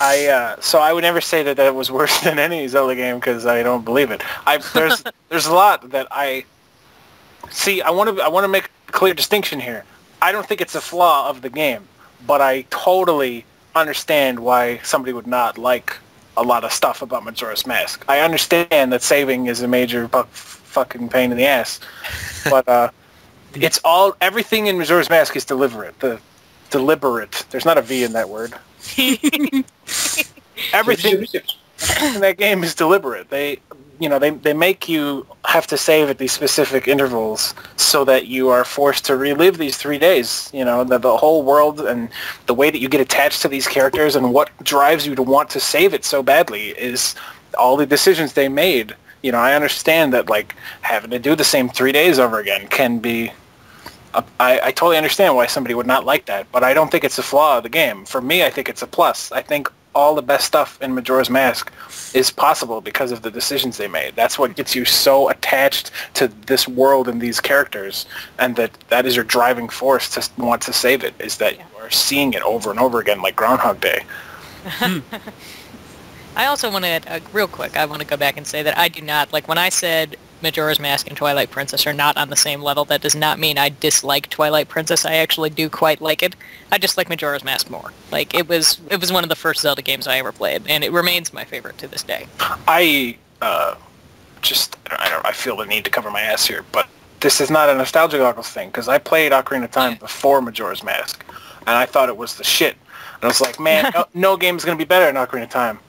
I uh, so I would never say that that was worse than any Zelda game, because I don't believe it. I there's there's a lot that I see. I want to I want to make a clear distinction here. I don't think it's a flaw of the game, but I totally understand why somebody would not like a lot of stuff about Majora's Mask. I understand that saving is a major bu fucking pain in the ass, but uh, it's all everything in Majora's Mask is deliberate. The deliberate. There's not a V in that word. Everything in that game is deliberate. They, you know, they they make you have to save at these specific intervals so that you are forced to relive these three days. You know, the the whole world and the way that you get attached to these characters and what drives you to want to save it so badly is all the decisions they made. You know, I understand that, like, having to do the same three days over again can be. I, I totally understand why somebody would not like that, but I don't think it's a flaw of the game. For me, I think it's a plus. I think all the best stuff in Majora's Mask is possible because of the decisions they made. That's what gets you so attached to this world and these characters, and that that is your driving force to want to save it, is that you are seeing it over and over again like Groundhog Day. hmm. I also want to, uh, real quick, I want to go back and say that I do not, like when I said Majora's Mask and Twilight Princess are not on the same level, that does not mean I dislike Twilight Princess. I actually do quite like it. I just like Majora's Mask more. Like, it was it was one of the first Zelda games I ever played, and it remains my favorite to this day. I, uh, just, I don't I feel the need to cover my ass here, but this is not a nostalgia goggles thing, because I played Ocarina of Time yeah. before Majora's Mask, and I thought it was the shit. And I was like, man, no, no game's going to be better than Ocarina of Time.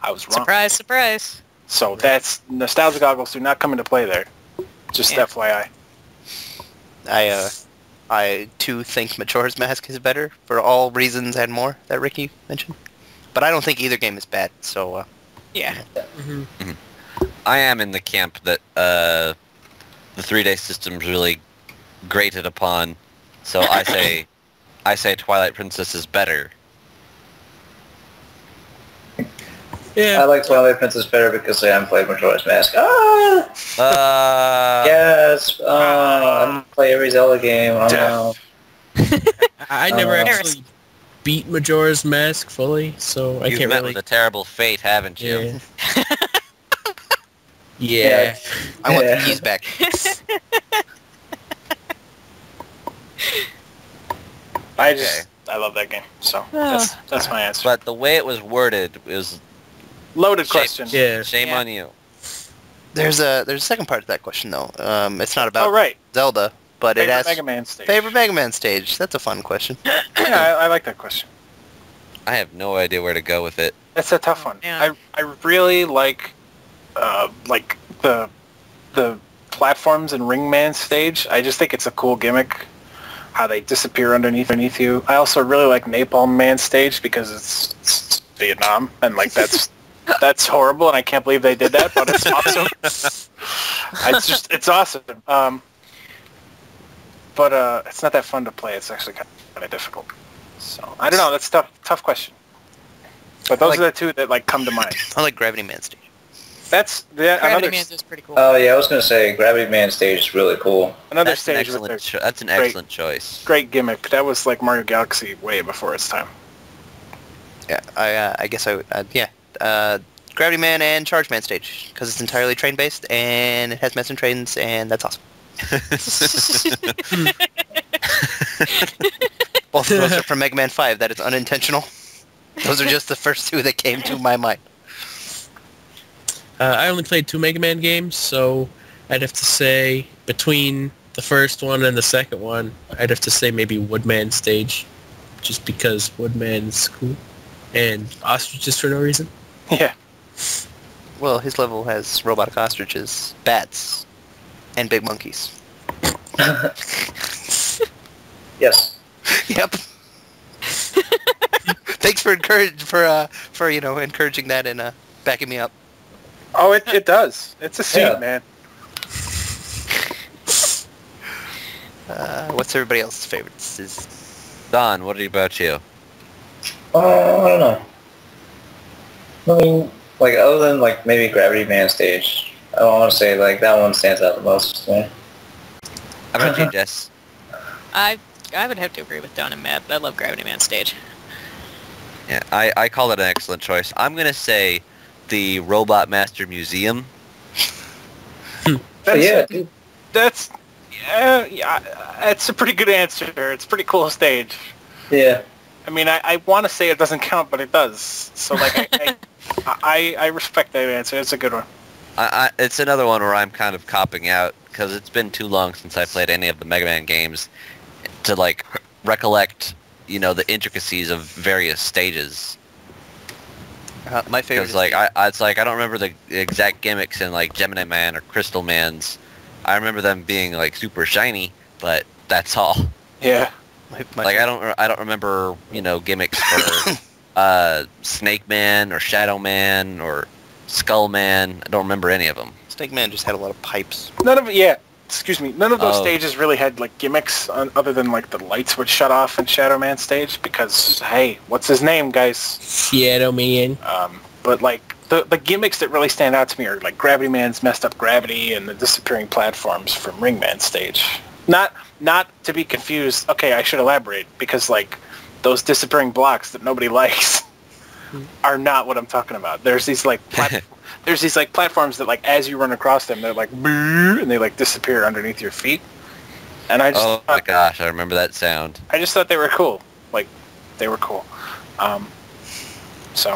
I was wrong. Surprise, surprise. So that's, nostalgia goggles do not come into play there. Just yeah. F Y I. I, uh, I too think Majora's Mask is better for all reasons and more that Ricky mentioned. But I don't think either game is bad, so, uh... Yeah. Mm-hmm. Mm-hmm. I am in the camp that, uh, the three-day system's really grated upon, so I say, I say Twilight Princess is better. Yeah. I like Twilight Princess better because I haven't played Majora's Mask. Ah! Uh, yes! Uh, I don't play every Zelda game. Oh, no. I never uh, actually beat Majora's Mask fully, so I can't really... You've met with a terrible fate, haven't you? Yeah. yeah. yeah. I want yeah. the keys back. I just... I love that game, so oh. that's, that's my answer. But the way it was worded is... Loaded question. Shame, yeah. shame yeah. on you. There's a there's a second part to that question though. Um, it's not about oh, right. Zelda, but favorite it has Mega Man stage. Favorite Mega Man stage. That's a fun question. yeah, I, I like that question. I have no idea where to go with it. That's a tough one. Yeah. I I really like, uh, like the the platforms in Ring Man stage. I just think it's a cool gimmick. How they disappear underneath underneath you. I also really like Napalm Man stage because it's, it's Vietnam and like that's. That's horrible, and I can't believe they did that, but it's awesome. It's just, it's awesome. Um, but uh, it's not that fun to play. It's actually kind of, kind of difficult. So I don't know. That's a tough, tough question. But those like, are the two that like come to mind. I like Gravity Man stage. That's yeah, Gravity Man is pretty cool. Oh yeah, I was gonna say Gravity Man stage is really cool. Another that's stage. An with their that's an great, excellent choice. Great gimmick. That was like Mario Galaxy way before its time. Yeah, I uh, I guess I would. Uh, yeah. Uh, Gravity Man and Charge Man stage, because it's entirely train-based, and it has mess and trains, and that's awesome. Both of those are from Mega Man five. That is unintentional. Those are just the first two that came to my mind. Uh, I only played two Mega Man games, so I'd have to say between the first one and the second one, I'd have to say maybe Woodman stage, just because Woodman's cool. and ostriches for no reason. Yeah. Well, his level has robotic ostriches, bats, and big monkeys. Yes. Yep. Thanks for encourage for uh for you know encouraging that and uh backing me up. Oh, it it does. It's a scene, yeah. Man. Uh, what's everybody else's favorites? Is Don, what about you? Uh, I don't know. I mean, like, other than, like, maybe Gravity Man stage, I want to say, like, that one stands out the most to me. How about you, Jess? I, I would have to agree with Don and Matt, but I love Gravity Man stage. Yeah, I, I call it an excellent choice. I'm going to say the Robot Master Museum. That's, yeah, dude. That's... Uh, yeah, it's a pretty good answer. It's a pretty cool stage. Yeah. I mean, I, I want to say it doesn't count, but it does. So, like, I, I, I I respect that answer. It's a good one. I, I, it's another one where I'm kind of copping out because it's been too long since I played any of the Mega Man games to, like, recollect, you know, the intricacies of various stages. Uh, my favorite. Because, like, I, I, it's like I don't remember the exact gimmicks in, like, Gemini Man or Crystal Man's. I remember them being, like, super shiny, but that's all. Yeah. My, my like, I don't I don't remember, you know, gimmicks for uh, Snake Man or Shadow Man or Skull Man. I don't remember any of them. Snake Man just had a lot of pipes. None of, yeah, excuse me, none of those oh. stages really had, like, gimmicks on, other than, like, the lights would shut off in Shadow Man stage because, hey, what's his name, guys? Shadow Man. Um, but, like, The, the gimmicks that really stand out to me are like Gravity Man's messed up gravity and the disappearing platforms from Ring Man stage. Not not to be confused, okay, I should elaborate, because like those disappearing blocks that nobody likes are not what I'm talking about. There's these like plat there's these like platforms that like as you run across them they're like and they like disappear underneath your feet. And I just Oh thought, my gosh, I remember that sound. I just thought they were cool. Like they were cool. Um so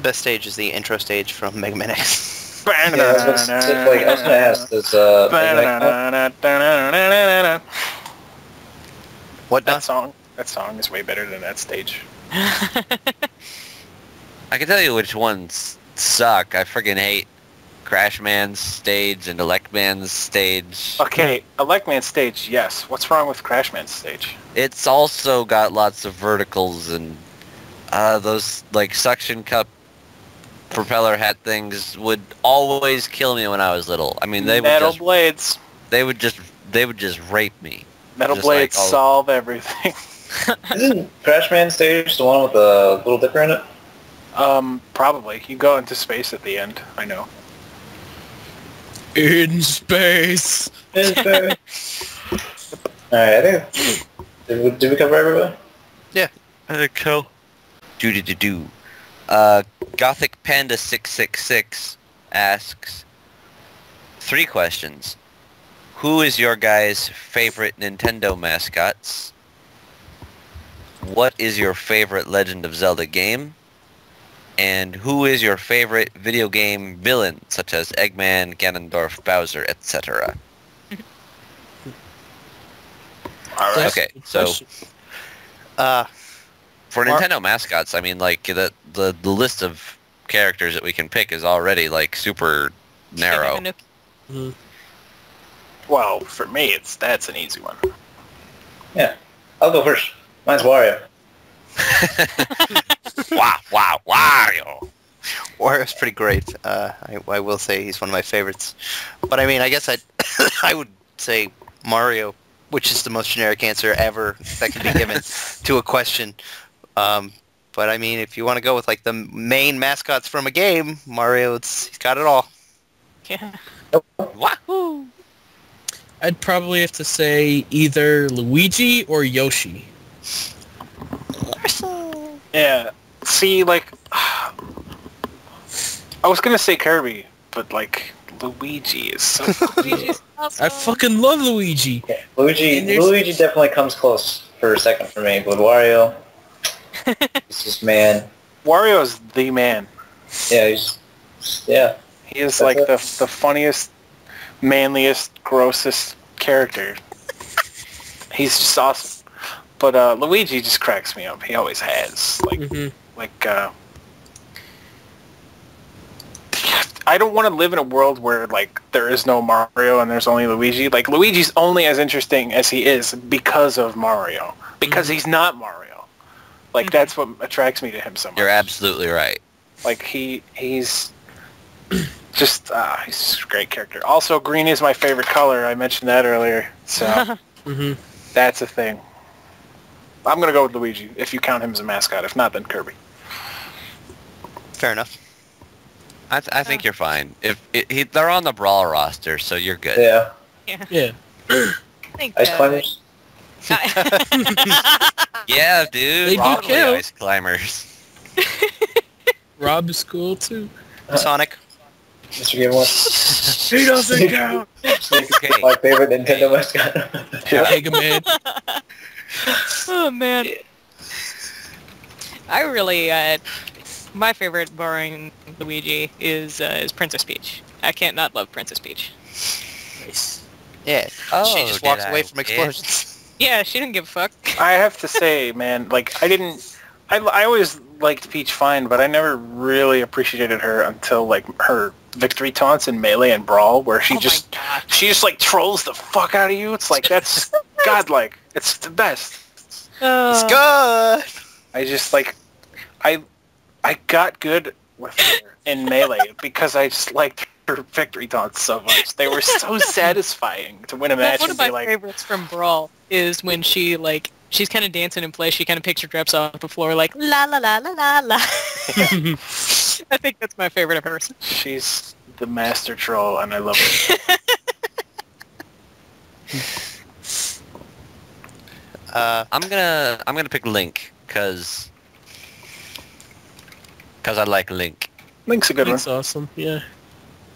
best stage is the intro stage from Mega Man X. Yeah, that's, that's, like, I was gonna ask, is, uh, like, what that song? That song is way better than that stage. I can tell you which ones suck. I friggin' hate Crash Man's stage and Elect Man's stage. Okay, Elect Man's stage, yes. What's wrong with Crash Man's stage? It's also got lots of verticals and uh, those like suction cup propeller hat things would always kill me when I was little. I mean, they metal would just, blades. They would just they would just rape me. Metal just blades like, oh. solve everything. Isn't Crash Man stage the one with the Little Dipper in it? Um, probably. You go into space at the end. I know. In space. In space. All right. I think did we, did we cover everybody? Yeah. I think so. Do do do do. Uh, Gothic Panda six six six asks three questions. Who is your guys' favorite Nintendo mascots? What is your favorite Legend of Zelda game? And who is your favorite video game villain, such as Eggman, Ganondorf, Bowser, et cetera? All right. Okay, so... Uh... For Nintendo mascots, I mean, like, the, the, the list of characters that we can pick is already, like, super narrow. Mm-hmm. Well, for me, it's that's an easy one. Yeah. I'll go first. Mine's Wario. Wow, wow, Wario. Wario's pretty great. Uh, I, I will say he's one of my favorites. But, I mean, I guess I'd, I would say Mario, which is the most generic answer ever that can be given to a question. Um, but, I mean, if you want to go with, like, the main mascots from a game, Mario, it's, he's got it all. Yeah. Wahoo! I'd probably have to say either Luigi or Yoshi. Yeah. See, like, I was going to say Kirby, but, like, Luigi is so Luigi's awesome. I fucking love Luigi. Yeah, Luigi, Luigi definitely comes close for a second for me, but Wario... He's just man. Wario's the man. Yeah, he's yeah. He is That's like it. the the funniest, manliest, grossest character. He's just awesome. But uh, Luigi just cracks me up. He always has. Like mm-hmm. Like, uh... I don't want to live in a world where, like, there is no Mario and there's only Luigi. Like, Luigi's only as interesting as he is because of Mario. Because mm-hmm. he's not Mario. Like, mm-hmm. that's what attracts me to him so much. You're absolutely right. Like, he he's... Just, ah, uh, he's a great character. Also, green is my favorite color. I mentioned that earlier, so mm-hmm. that's a thing. I'm going to go with Luigi, if you count him as a mascot. If not, then Kirby. Fair enough. I, th I think oh. you're fine. If it, he, They're on the Brawl roster, so you're good. Yeah. Yeah. Yeah. Ice climbers? Yeah, dude. They Rob do kill. Ice climbers. Rob is cool, too. Uh, Sonic. Mister Game One. He doesn't count. Okay. My favorite Nintendo mascot. Mega Man. Oh man. I really, uh, my favorite, barring Luigi, is uh, is Princess Peach. I can't not love Princess Peach. Nice. Yeah. Oh, she just walks away I from explosions. It? Yeah, she didn't give a fuck. I have to say, man, like I didn't. I I always. liked Peach fine, but I never really appreciated her until like her victory taunts in Melee and Brawl, where she oh just she just like trolls the fuck out of you. It's like that's godlike. It's the best. Uh, it's good. I just like I I got good with her in Melee because I just liked her victory taunts so much. They were so satisfying to win a match. One and of be my like, favorites from Brawl is when she like. She's kind of dancing in place. She kind of picks her drips off the floor like, la la la la la la. I think that's my favorite of hers. She's the master troll, and I love her. uh, I'm gonna I'm gonna pick Link because because I like Link. Link's a good Link's one. That's awesome. Yeah.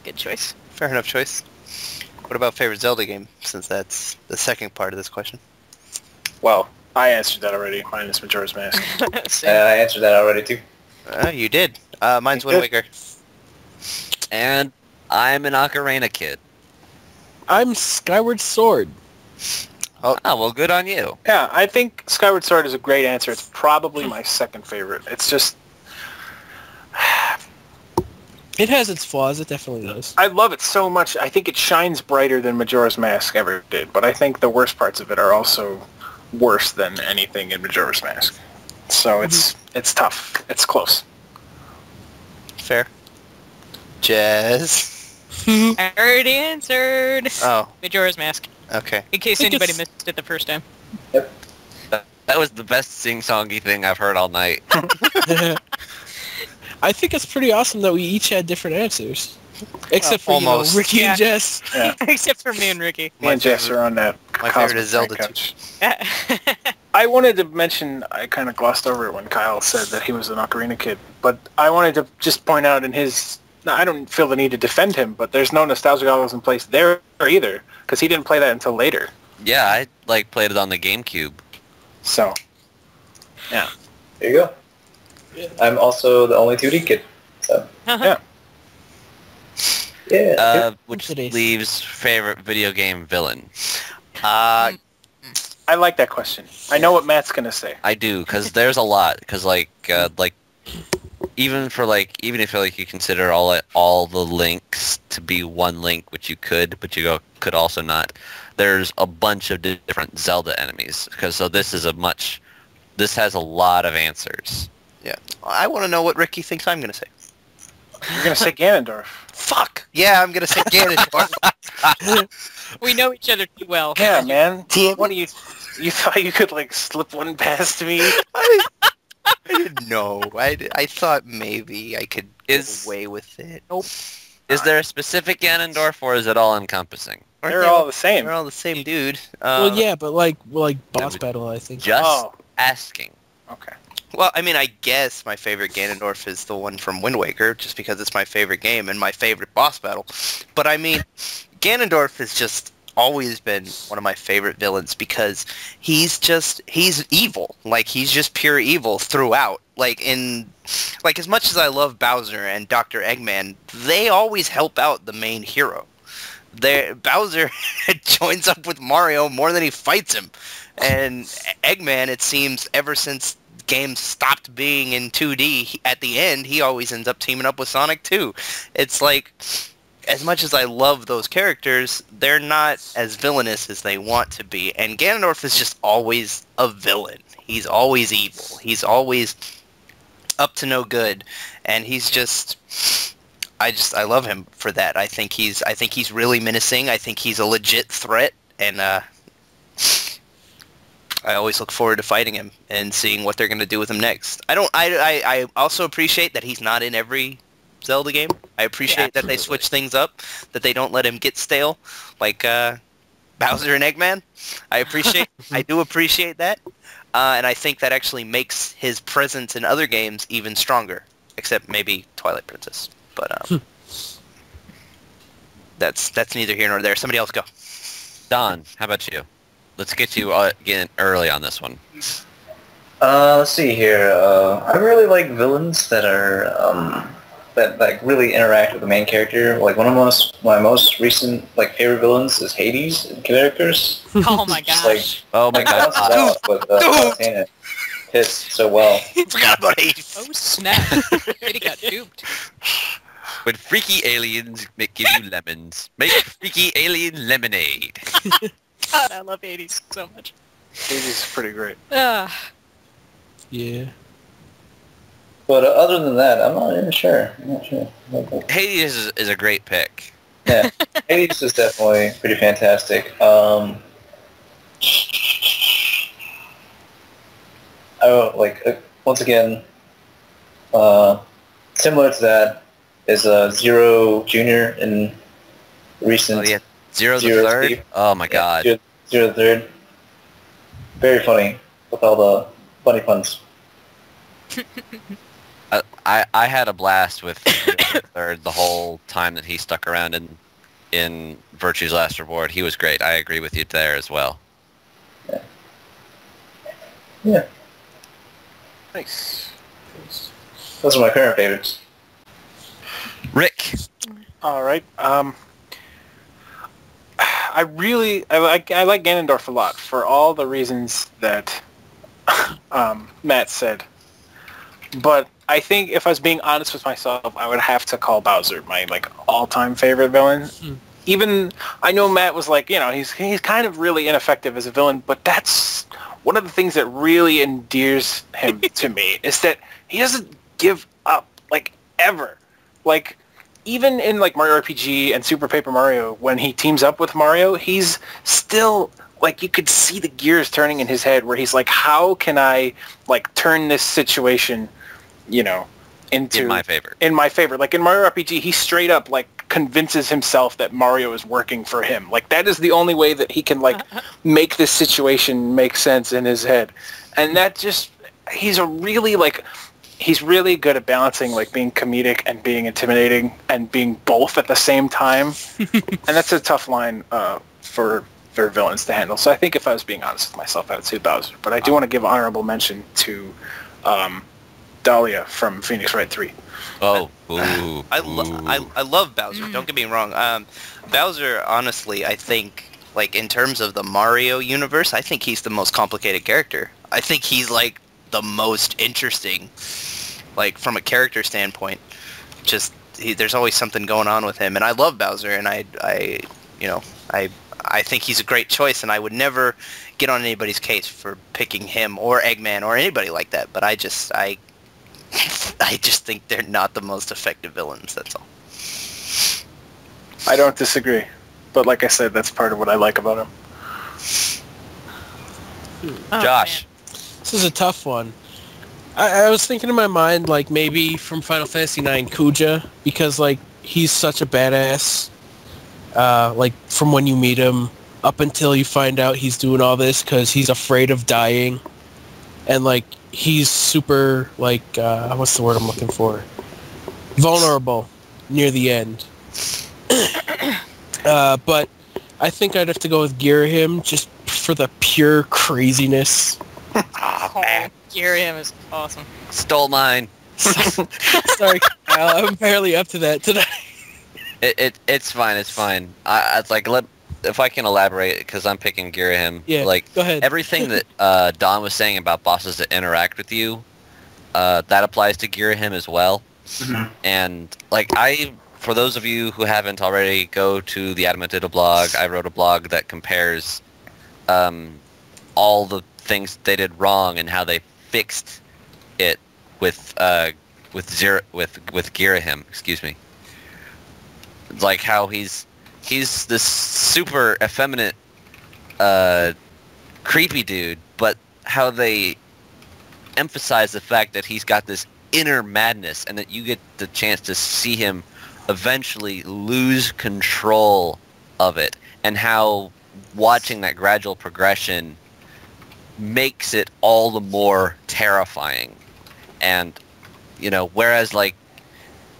Good choice. Fair enough choice. What about favorite Zelda game? Since that's the second part of this question. Well. I answered that already. Mine is Majora's Mask. uh, I answered that already, too. Uh, you did. Uh, mine's Wind Waker. And I'm an Ocarina kid. I'm Skyward Sword. Oh, ah, well, good on you. Yeah, I think Skyward Sword is a great answer. It's probably my second favorite. It's just... It has its flaws. It definitely does. I love it so much. I think it shines brighter than Majora's Mask ever did. But I think the worst parts of it are also... worse than anything in Majora's Mask. So it's mm-hmm. it's tough. It's close. Fair. Jazz. I already answered. Oh. Majora's Mask. Okay. In case anybody it's... missed it the first time. Yep. That, that was the best sing-songy thing I've heard all night. I think it's pretty awesome that we each had different answers. Except uh, for, almost. You know, Ricky yeah. and Jess. Yeah. Except for me and Ricky. Me and Jess are on that. My favorite is Zelda two. I wanted to mention, I kind of glossed over it when Kyle said that he was an Ocarina kid, but I wanted to just point out in his... I don't feel the need to defend him, but there's no nostalgia goggles in place there either, because he didn't play that until later. Yeah, I, like, played it on the GameCube. So, yeah. There you go. Yeah. I'm also the only two D kid, so... Uh-huh. Yeah. Yeah, uh, which leaves favorite video game villain. Uh, I like that question. I know what Matt's gonna say. I do, because there's a lot. Because like, uh, like, even for like, even if like you consider all all the links to be one link, which you could, but you could also not. There's a bunch of different Zelda enemies. Because so this is a much, this has a lot of answers. Yeah, I want to know what Ricky thinks I'm gonna say. You're gonna say Ganondorf. Fuck! Yeah, I'm gonna say Ganondorf. We know each other too well. Yeah, man. What do you? You thought you could like slip one past me? I, I didn't know. I, I thought maybe I could is, get away with it. Nope. Is there a specific Ganondorf, or is it all encompassing? They're, they're all the same. They're all the same, dude. Uh, well, yeah, but like, like boss battle, I think. Just oh. asking. Okay. Well, I mean, I guess my favorite Ganondorf is the one from Wind Waker, just because it's my favorite game and my favorite boss battle. But, I mean, Ganondorf has just always been one of my favorite villains because he's just, he's evil. Like, he's just pure evil throughout. Like, in, like, as much as I love Bowser and Doctor Eggman, they always help out the main hero. They're, Bowser joins up with Mario more than he fights him. And Eggman, it seems, ever since... games stopped being in two D, at the end, he always ends up teaming up with Sonic two. It's like, as much as I love those characters, they're not as villainous as they want to be. And Ganondorf is just always a villain. He's always evil. He's always up to no good. And he's just... I just I love him for that. I think he's I think he's really menacing. I think he's a legit threat, and uh, I always look forward to fighting him and seeing what they're going to do with him next. I don't I, I I also appreciate that he's not in every Zelda game. I appreciate yeah, that they switch things up, that they don't let him get stale, like uh, Bowser and Eggman. I appreciate I do appreciate that, uh, and I think that actually makes his presence in other games even stronger, except maybe Twilight Princess. But um, that's that's neither here nor there. Somebody else go. Don, how about you? Let's get you uh, again early on this one. Uh, let's see here. Uh, I really like villains that are um, that like really interact with the main character. Like one of my most my most recent like favorite villains is Hades in characters. Oh my gosh! Like, oh my gosh! Out with, uh, dude. Pissed so well. I forgot about Hades. Oh snap! He got duped. When freaky aliens make give you lemons, make freaky alien lemonade. God, I love Hades so much. Hades is pretty great. Uh, yeah. But uh, other than that, I'm not even sure. I'm not sure. Hades is, is a great pick. Yeah, Hades is definitely pretty fantastic. Um, oh, like uh, once again, uh, similar to that. Is uh, Zero Junior in recent... Oh, yeah. Zero the Zero Third? Steve. Oh, my yeah, God. Zero, Zero the Third. Very funny, with all the funny puns. I, I I had a blast with Zero the Third the whole time that he stuck around in, in Virtue's Last Reward. He was great. I agree with you there as well. Yeah. Yeah. Nice. Those are my current favorites. Rick. All right. Um, I really I like I like Ganondorf a lot for all the reasons that um, Matt said. But I think if I was being honest with myself, I would have to call Bowser my like all-time favorite villain. Mm. Even I know Matt was like, you know, he's he's kind of really ineffective as a villain, but that's one of the things that really endears him to me is that he doesn't give up like ever. Like, even in, like, Mario R P G and Super Paper Mario, when he teams up with Mario, he's still, like, you could see the gears turning in his head where he's like, how can I, like, turn this situation, you know, into... In my favor. In my favor. Like, in Mario R P G, he straight up, like, convinces himself that Mario is working for him. Like, that is the only way that he can, like, make this situation make sense in his head. And that just... He's a really, like... He's really good at balancing, like, being comedic and being intimidating and being both at the same time. And that's a tough line uh, for for villains to handle. So I think if I was being honest with myself, I would say Bowser. But I do um, want to give honorable mention to um, Dahlia from Phoenix Wright three. Oh, ooh, uh, I, lo I, I love Bowser. Don't get me wrong. Um, Bowser, honestly, I think, like, in terms of the Mario universe, I think he's the most complicated character. I think he's, like, the most interesting, like, from a character standpoint. Just he, there's always something going on with him, and I love Bowser, and I, I, you know, I, I think he's a great choice, and I would never get on anybody's case for picking him or Eggman or anybody like that. But I just, I, I just think they're not the most effective villains. That's all. I don't disagree, but like I said, that's part of what I like about him. Oh, Josh. Man. This is a tough one. I, I was thinking in my mind, like, maybe from Final Fantasy nine, Kuja, because, like, he's such a badass, uh, like, from when you meet him up until you find out he's doing all this because he's afraid of dying. And, like, he's super, like, uh, what's the word I'm looking for? Vulnerable near the end. uh, but I think I'd have to go with Ghirahim just for the pure craziness. Oh, man. Ghirahim is awesome. Stole mine. Sorry, Kyle. I'm barely up to that today. It, it it's fine. It's fine. I, I it's like let if I can elaborate, because I'm picking Ghirahim. Yeah, like, go ahead. Everything that uh, Don was saying about bosses that interact with you, uh, that applies to Ghirahim as well. Mm-hmm. And, like, I, for those of you who haven't already, go to the Adamantito blog. I wrote a blog that compares um, all the things they did wrong and how they fixed it with uh, with zero, with with Ghirahim. Excuse me. Like how he's he's this super effeminate, uh, creepy dude, but how they emphasize the fact that he's got this inner madness and that you get the chance to see him eventually lose control of it, and how watching that gradual progression makes it all the more terrifying. And, you know, whereas, like,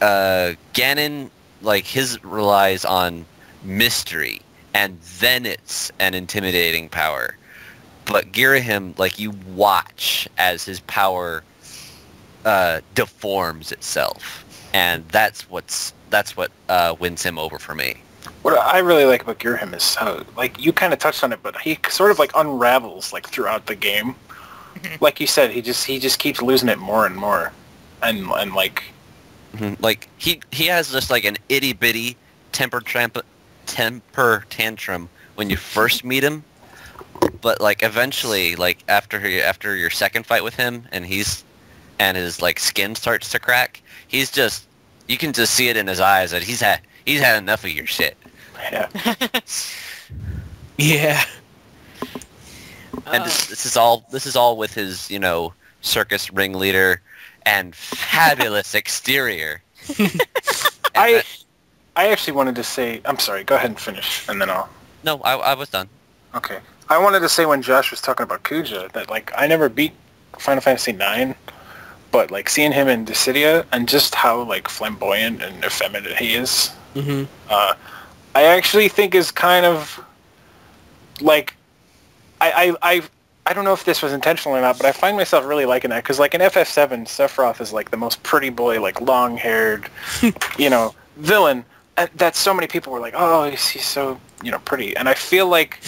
uh, Ganon, like, his relies on mystery, and then it's an intimidating power. But Ghirahim, like, you watch as his power uh, deforms itself, and that's what's that's what uh, wins him over for me. What I really like about Ghirahim is how, like, you kind of touched on it, but he sort of, like, unravels, like, throughout the game. Like you said, he just he just keeps losing it more and more, and and like, mm-hmm. like he he has just like an itty bitty temper tramp temper tantrum when you first meet him, but like eventually, like after he, after your second fight with him, and he's and his like skin starts to crack, he's just you can just see it in his eyes that he's had he's had enough of your shit. Yeah. Yeah. And this, this is all this is all with his, you know, circus ringleader and fabulous exterior. And I that, I actually wanted to say, I'm sorry, go ahead and finish, and then I'll... No, I, I was done. Okay. I wanted to say when Josh was talking about Kuja, that, like, I never beat Final Fantasy nine, but, like, seeing him in Dissidia and just how, like, flamboyant and effeminate he is, mm-hmm. uh, I actually think is kind of, like... I, I, I don't know if this was intentional or not, but I find myself really liking that, because, like, in F F seven, Sephiroth is, like, the most pretty boy, like, long-haired, you know, villain that so many people were like, oh, he's, he's so, you know, pretty. And I feel like,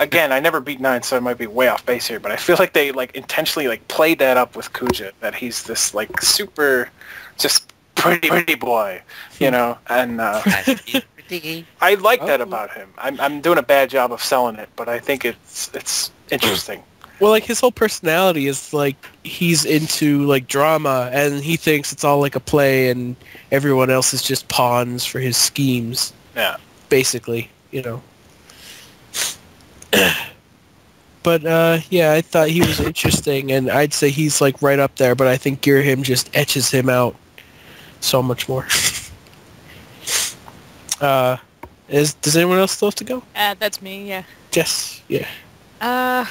again, I never beat nine, so I might be way off base here, but I feel like they, like, intentionally, like, played that up with Kuja, that he's this, like, super, just pretty, pretty boy, you know, and... Uh, I like oh. that about him. I'm I'm doing a bad job of selling it, but I think it's it's interesting. Well, like, his whole personality is like he's into like drama, and he thinks it's all like a play, and everyone else is just pawns for his schemes. Yeah, basically, you know. But uh, yeah, I thought he was interesting, and I'd say he's like right up there. But I think Ghirahim just etches him out so much more. Uh, is does anyone else still have to go? Uh, that's me, yeah. Yes, yeah. Uh,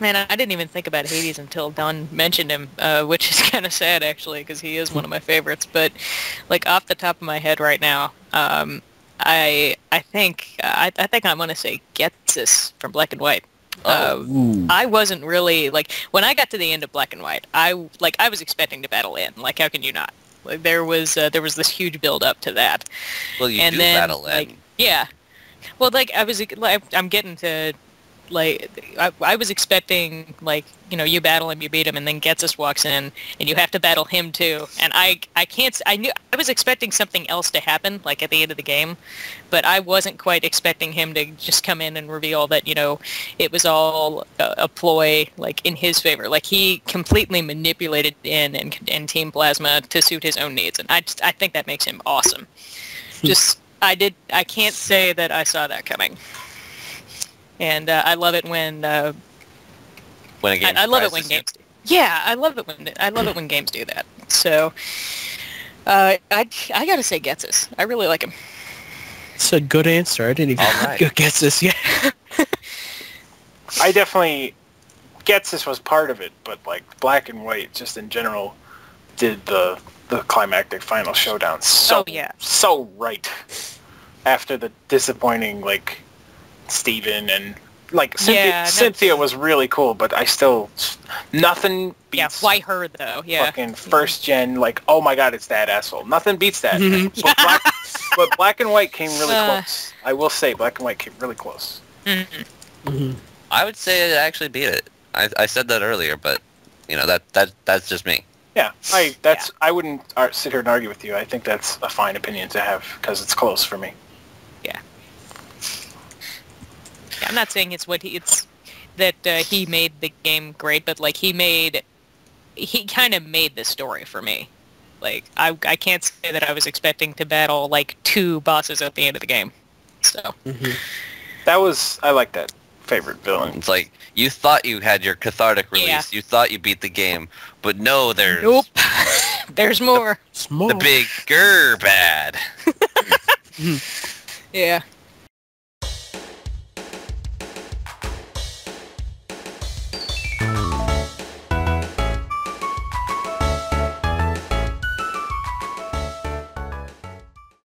man, I, I didn't even think about Hades until Don mentioned him, uh, which is kind of sad, actually, because he is one of my favorites. But, like, off the top of my head right now, um, I I think I I think I'm gonna say Ghetsis from Black and White. Uh, oh, I wasn't really like when I got to the end of Black and White, I like I was expecting to battle in. Like, how can you not? Like, there was uh, there was this huge build up to that. Well, you and do then, battle like, in. Yeah. Well, like I was, like, I'm getting to, like, I, I was expecting, like, you know, you battle him, you beat him, and then Ghetsis walks in, and you have to battle him too. And I, I can't, I knew I was expecting something else to happen, like at the end of the game, but I wasn't quite expecting him to just come in and reveal that, you know, it was all a, a ploy, like in his favor. Like, he completely manipulated in and, and Team Plasma to suit his own needs, and I just, I think that makes him awesome. Just I did, I can't say that I saw that coming. And uh, I love it when uh, when a game I, I love it when games do. Yeah, I love it when I love it when games do that. So uh, I I gotta say Ghetsis. I really like him. It's a good answer. I didn't even right. go Ghetsis yet. I definitely Ghetsis was part of it, but like Black and White just in general did the the climactic final showdown so oh, yeah. so right after the disappointing like. Steven and like Cynthia, yeah, no, Cynthia was really cool, but I still nothing beats. Yeah, why her though? Yeah, fucking first gen. Like, oh my god, it's that asshole. Nothing beats that. Mm-hmm. But Black, but Black and White came really uh, close. I will say Black and White came really close. Mm-hmm. Mm-hmm. I would say it actually beat it. I, I said that earlier, but you know that that that's just me. Yeah, I that's yeah. I wouldn't sit here and argue with you. I think that's a fine opinion to have because it's close for me. Yeah. yeah. I'm not saying it's what he, it's that uh, he made the game great, but like he made he kind of made the story for me. Like I I can't say that I was expecting to battle like two bosses at the end of the game. So mm-hmm. that was I like that. Favorite villain. It's like you thought you had your cathartic release. Yeah. You thought you beat the game, but no, there's nope. there's more. The, more. the bigger bad. Yeah.